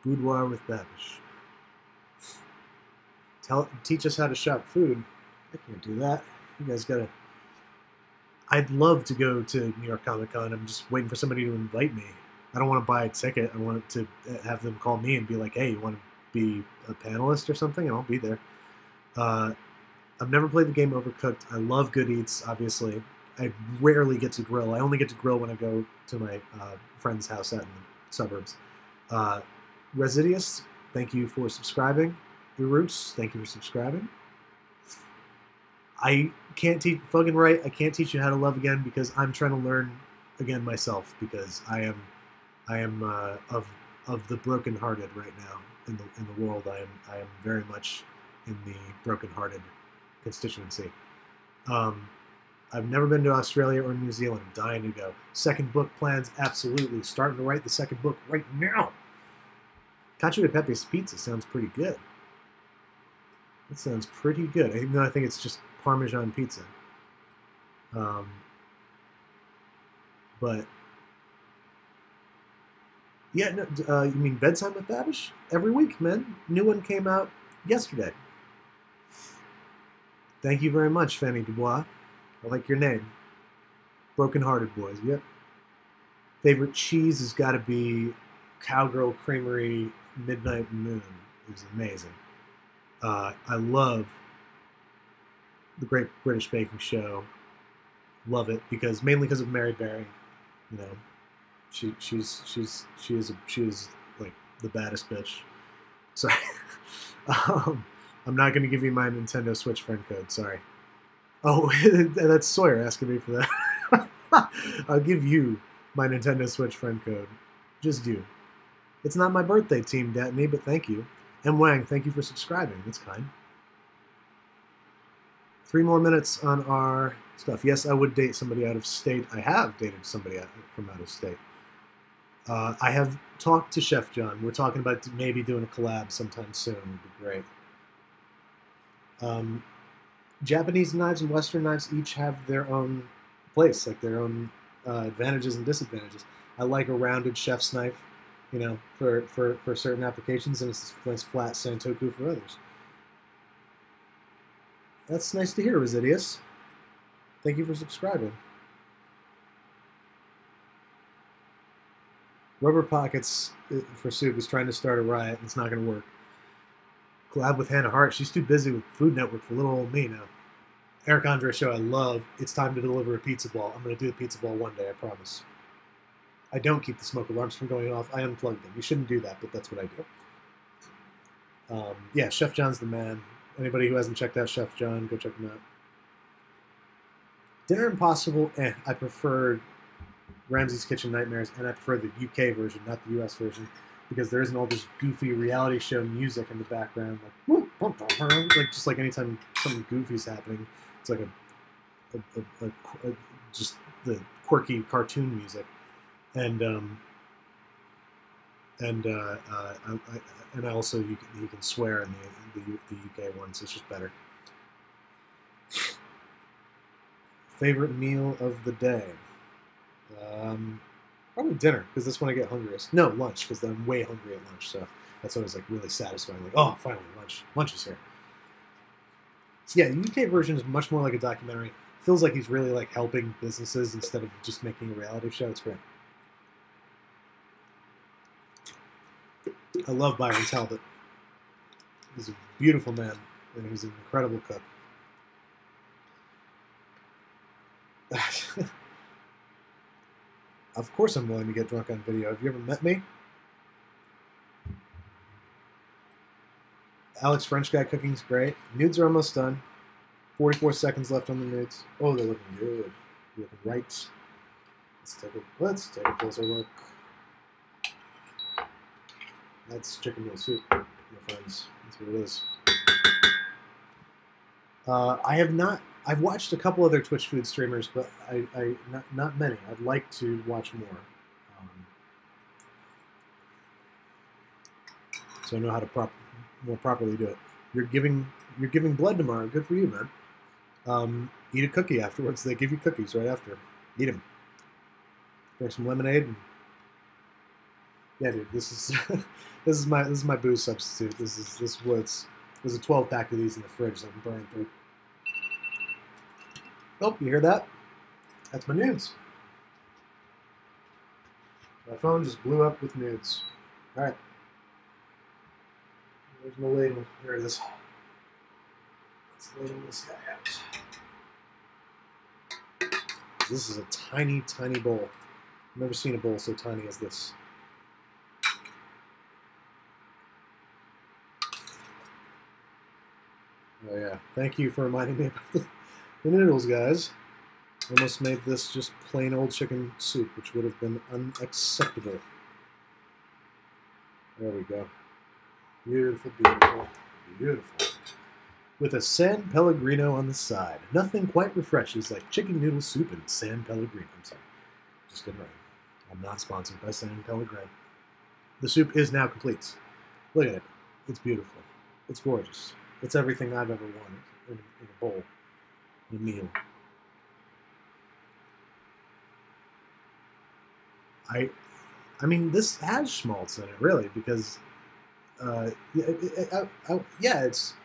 he? Boudoir with Babish. Tell, teach us how to shop food. I can't do that. You guys gotta... I'd love to go to New York Comic Con. I'm just waiting for somebody to invite me. I don't want to buy a ticket. I want to have them call me and be like, hey, you want to be a panelist or something? And I'll be there. Uh, I've never played the game Overcooked. I love Good Eats, obviously. I rarely get to grill. I only get to grill when I go to my uh, friend's house out in the suburbs. Uh, Residious, thank you for subscribing. Roots, thank you for subscribing. I can't teach fucking right. I can't teach you how to love again because I'm trying to learn again myself because I am, I am uh, of of the brokenhearted right now in the in the world. I am I am very much in the brokenhearted constituency. Um, I've never been to Australia or New Zealand. I'm dying to go. Second book plans absolutely. Starting to write the second book right now. Cacio e Pepe's pizza sounds pretty good. That sounds pretty good. Even though I think it's just Parmesan pizza. Um, but, yeah, no, uh, you mean Bedtime with Babish? Every week, man. New one came out yesterday. Thank you very much, Fanny Dubois. I like your name. Brokenhearted Boys, yep. Favorite cheese has got to be Cowgirl Creamery Midnight Moon. It was amazing. Uh, I love the Great British Baking Show. Love it because mainly because of Mary Berry. You know, she she's she's she is a, she is like the baddest bitch. Sorry, um, I'm not gonna give you my Nintendo Switch friend code. Sorry. Oh, that's Sawyer asking me for that. I'll give you my Nintendo Switch friend code. Just you. It's not my birthday, Team Datney, but thank you. And Wang, thank you for subscribing. That's kind. Three more minutes on our stuff. Yes, I would date somebody out of state. I have dated somebody out, from out of state. Uh, I have talked to Chef John. We're talking about maybe doing a collab sometime soon. It would be great. Um, Japanese knives and Western knives each have their own place, like their own uh, advantages and disadvantages. I like a rounded chef's knife. You know, for, for, for certain applications, and it's nice flat santoku for others. That's nice to hear, Residious. Thank you for subscribing. Rubber Pockets for Soup is trying to start a riot, and it's not going to work. Collab with Hannah Hart. She's too busy with Food Network for little old me now. Eric Andre show I love. It's time to deliver a pizza ball. I'm going to do the pizza ball one day, I promise. I don't keep the smoke alarms from going off. I unplug them. You shouldn't do that, but that's what I do. Um, yeah, Chef John's the man. Anybody who hasn't checked out Chef John, go check him out. Dinner Impossible, eh. I prefer Ramsay's Kitchen Nightmares, and I prefer the U K version, not the U S version, because there isn't all this goofy reality show music in the background. Like, like just like anytime something goofy's happening, it's like a, a, a, a, a just the quirky cartoon music. And um, and uh, uh, I, I, and also you can, you can swear in the, the, the U K ones. It's just better. Favorite meal of the day? Um, probably dinner, because that's when I get hungriest. No, lunch, because I'm way hungry at lunch, so that's always like really satisfying. Like, oh, finally, lunch. Lunch is here. So yeah, the U K version is much more like a documentary. Feels like he's really like helping businesses instead of just making a reality show. It's great. I love Byron Talbot. He's a beautiful man, and he's an incredible cook. Of course I'm willing to get drunk on video. Have you ever met me? Alex French guy cooking's great. Nudes are almost done. forty-four seconds left on the nudes. Oh, they're looking good. They're looking right. Let's take a, let's take a closer look. That's chicken noodle soup, my friends. That's what it is. Uh, I have not... I've watched a couple other Twitch food streamers, but I, I not, not many. I'd like to watch more. Um, so I know how to prop, more properly do it. You're giving you're giving blood tomorrow. Good for you, man. Um, eat a cookie afterwards. They give you cookies right after. Eat them. Drink some lemonade. And... yeah, dude. This is this is my this is my booze substitute. This is this is what's there's a twelve pack of these in the fridge that I'm burning through. Oh, you hear that? That's my nudes. My phone just blew up with nudes. All right. There's my label. Here it is. Let's label this guy out. This is a tiny, tiny bowl. I've never seen a bowl so tiny as this. Oh, yeah. Thank you for reminding me about this. The noodles, guys, almost made this just plain old chicken soup, which would have been unacceptable. There we go. Beautiful, beautiful, beautiful. With a San Pellegrino on the side. Nothing quite refreshes like chicken noodle soup and San Pellegrino. I'm sorry. Just kidding. I'm not sponsored by San Pellegrino. The soup is now complete. Look at it. It's beautiful. It's gorgeous. It's everything I've ever wanted in a, in a bowl. The meal. I, I mean, this has schmaltz in it, really, because, uh, yeah, it, I, I, yeah, it's,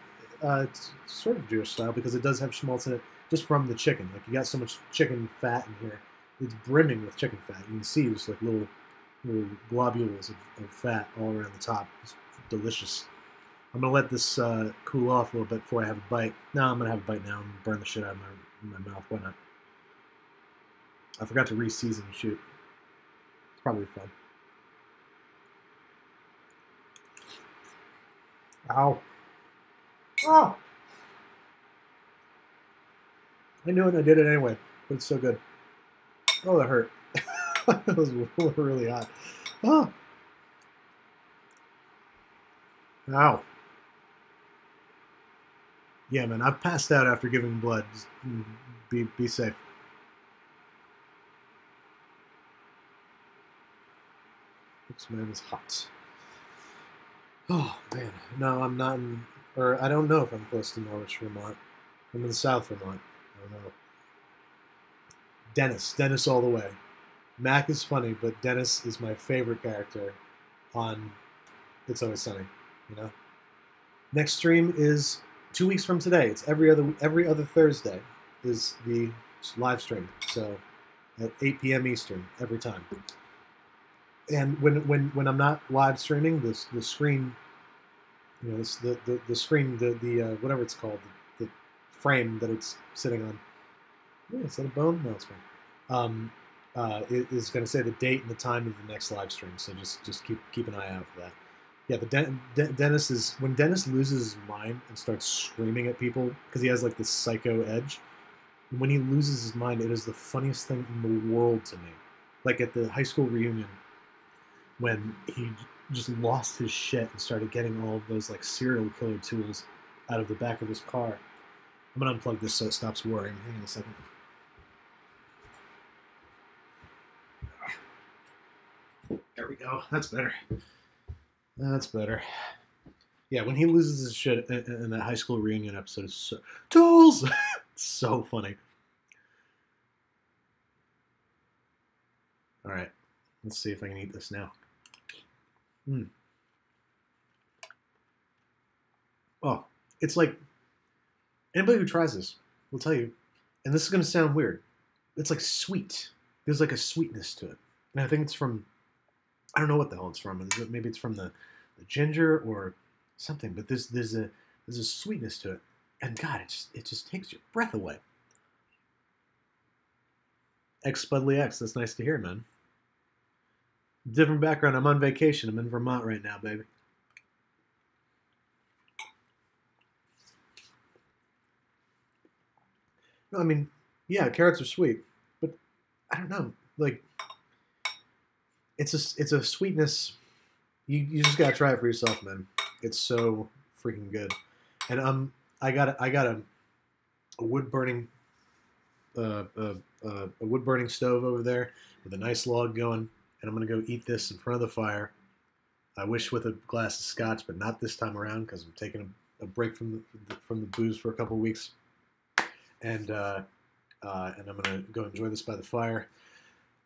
uh, it's sort of Jewish style because it does have schmaltz in it, just from the chicken. Like you got so much chicken fat in here, it's brimming with chicken fat. You can see just like little, little globules of, of fat all around the top. It's delicious. I'm going to let this uh, cool off a little bit before I have a bite. No, I'm going to have a bite now and burn the shit out of my, my mouth. Why not? I forgot to re-season the shoot. It's probably fun. Ow. Oh! I knew it and I did it anyway, but it's so good. Oh, that hurt. That was really hot. Oh! Ow. Yeah, man, I've passed out after giving blood. Just be, be safe. This man is hot. Oh, man. No, I'm not in... or I don't know if I'm close to Norwich, Vermont. I'm in South Vermont. I don't know. Dennis. Dennis all the way. Mac is funny, but Dennis is my favorite character on It's Always Sunny. You know? Next stream is... two weeks from today, it's every other every other Thursday is the live stream. So at eight P M Eastern every time. And when when when I'm not live streaming, this the screen, you know, this, the, the the screen the the uh, whatever it's called, the, the frame that it's sitting on. Yeah, is that a bone? No, it's fine. Um, uh, it is going to say the date and the time of the next live stream. So just just keep keep an eye out for that. Yeah, the Den De Dennis is when Dennis loses his mind and starts screaming at people because he has like this psycho edge. When he loses his mind, it is the funniest thing in the world to me. Like at the high school reunion, when he just lost his shit and started getting all of those like serial killer tools out of the back of his car. I'm gonna unplug this so it stops worrying. Hang on a second. There we go. That's better. That's better. Yeah, when he loses his shit in that high school reunion episode, it's so... Tools! It's so funny. Alright, let's see if I can eat this now. Mm. Oh, it's like... Anybody who tries this will tell you, and this is going to sound weird, it's like sweet. There's like a sweetness to it. And I think it's from... I don't know what the hell it's from. Maybe it's from the, the ginger or something, but there's, there's, a, there's a sweetness to it. And God, it just, it just takes your breath away. Ex-Spudley X, that's nice to hear, man. Different background. I'm on vacation. I'm in Vermont right now, baby. No, I mean, yeah, carrots are sweet, but I don't know. Like, it's a, it's a sweetness. You, you just gotta try it for yourself, man. It's so freaking good. And um, I got a, I got a, a wood burning, uh, uh, uh, a wood burning stove over there with a nice log going. And I'm gonna go eat this in front of the fire. I wish with a glass of scotch, but not this time around because I'm taking a, a break from the from the booze for a couple of weeks. And uh, uh, and I'm gonna go enjoy this by the fire.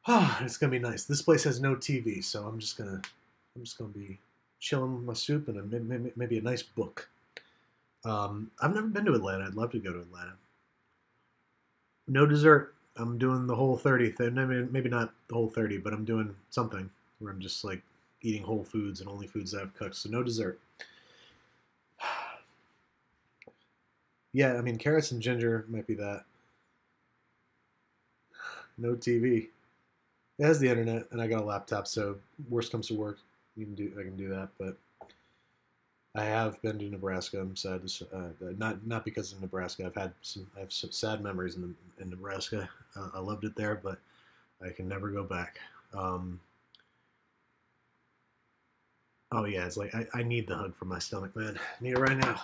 Ah, oh, it's gonna be nice. This place has no T V, so I'm just gonna I'm just gonna be chilling with my soup and a, maybe, maybe a nice book. Um, I've never been to Atlanta. I'd love to go to Atlanta. No dessert. I'm doing the whole thirty thing. Maybe, maybe not the whole thirty, but I'm doing something where I'm just like eating whole foods and only foods that I've cooked. So no dessert. Yeah, I mean, carrots and ginger might be that. No T V. It has the internet, and I got a laptop, so worst comes to worst, you can do I can do that. But I have been to Nebraska. I'm sad. To, uh, not not because of Nebraska. I've had some I have some sad memories in in Nebraska. Uh, I loved it there, but I can never go back. Um, oh yeah, it's like I I need the hug for my stomach, man. I need it right now.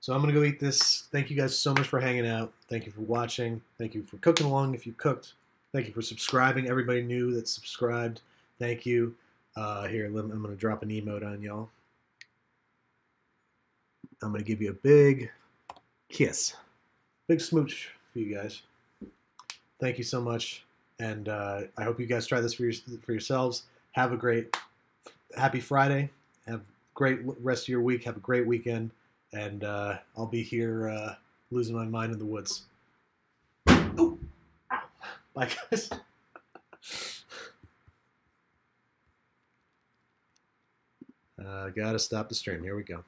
So I'm going to go eat this. Thank you guys so much for hanging out. Thank you for watching. Thank you for cooking along if you cooked. Thank you for subscribing. Everybody new that's subscribed, thank you. Uh, here, I'm going to drop an emote on y'all. I'm going to give you a big kiss. Big smooch for you guys. Thank you so much. And uh, I hope you guys try this for, your, for yourselves. Have a great, happy Friday. Have a great rest of your week. Have a great weekend. And uh, I'll be here uh, losing my mind in the woods. Oh! Ow. Bye, guys. uh, gotta stop the stream. Here we go.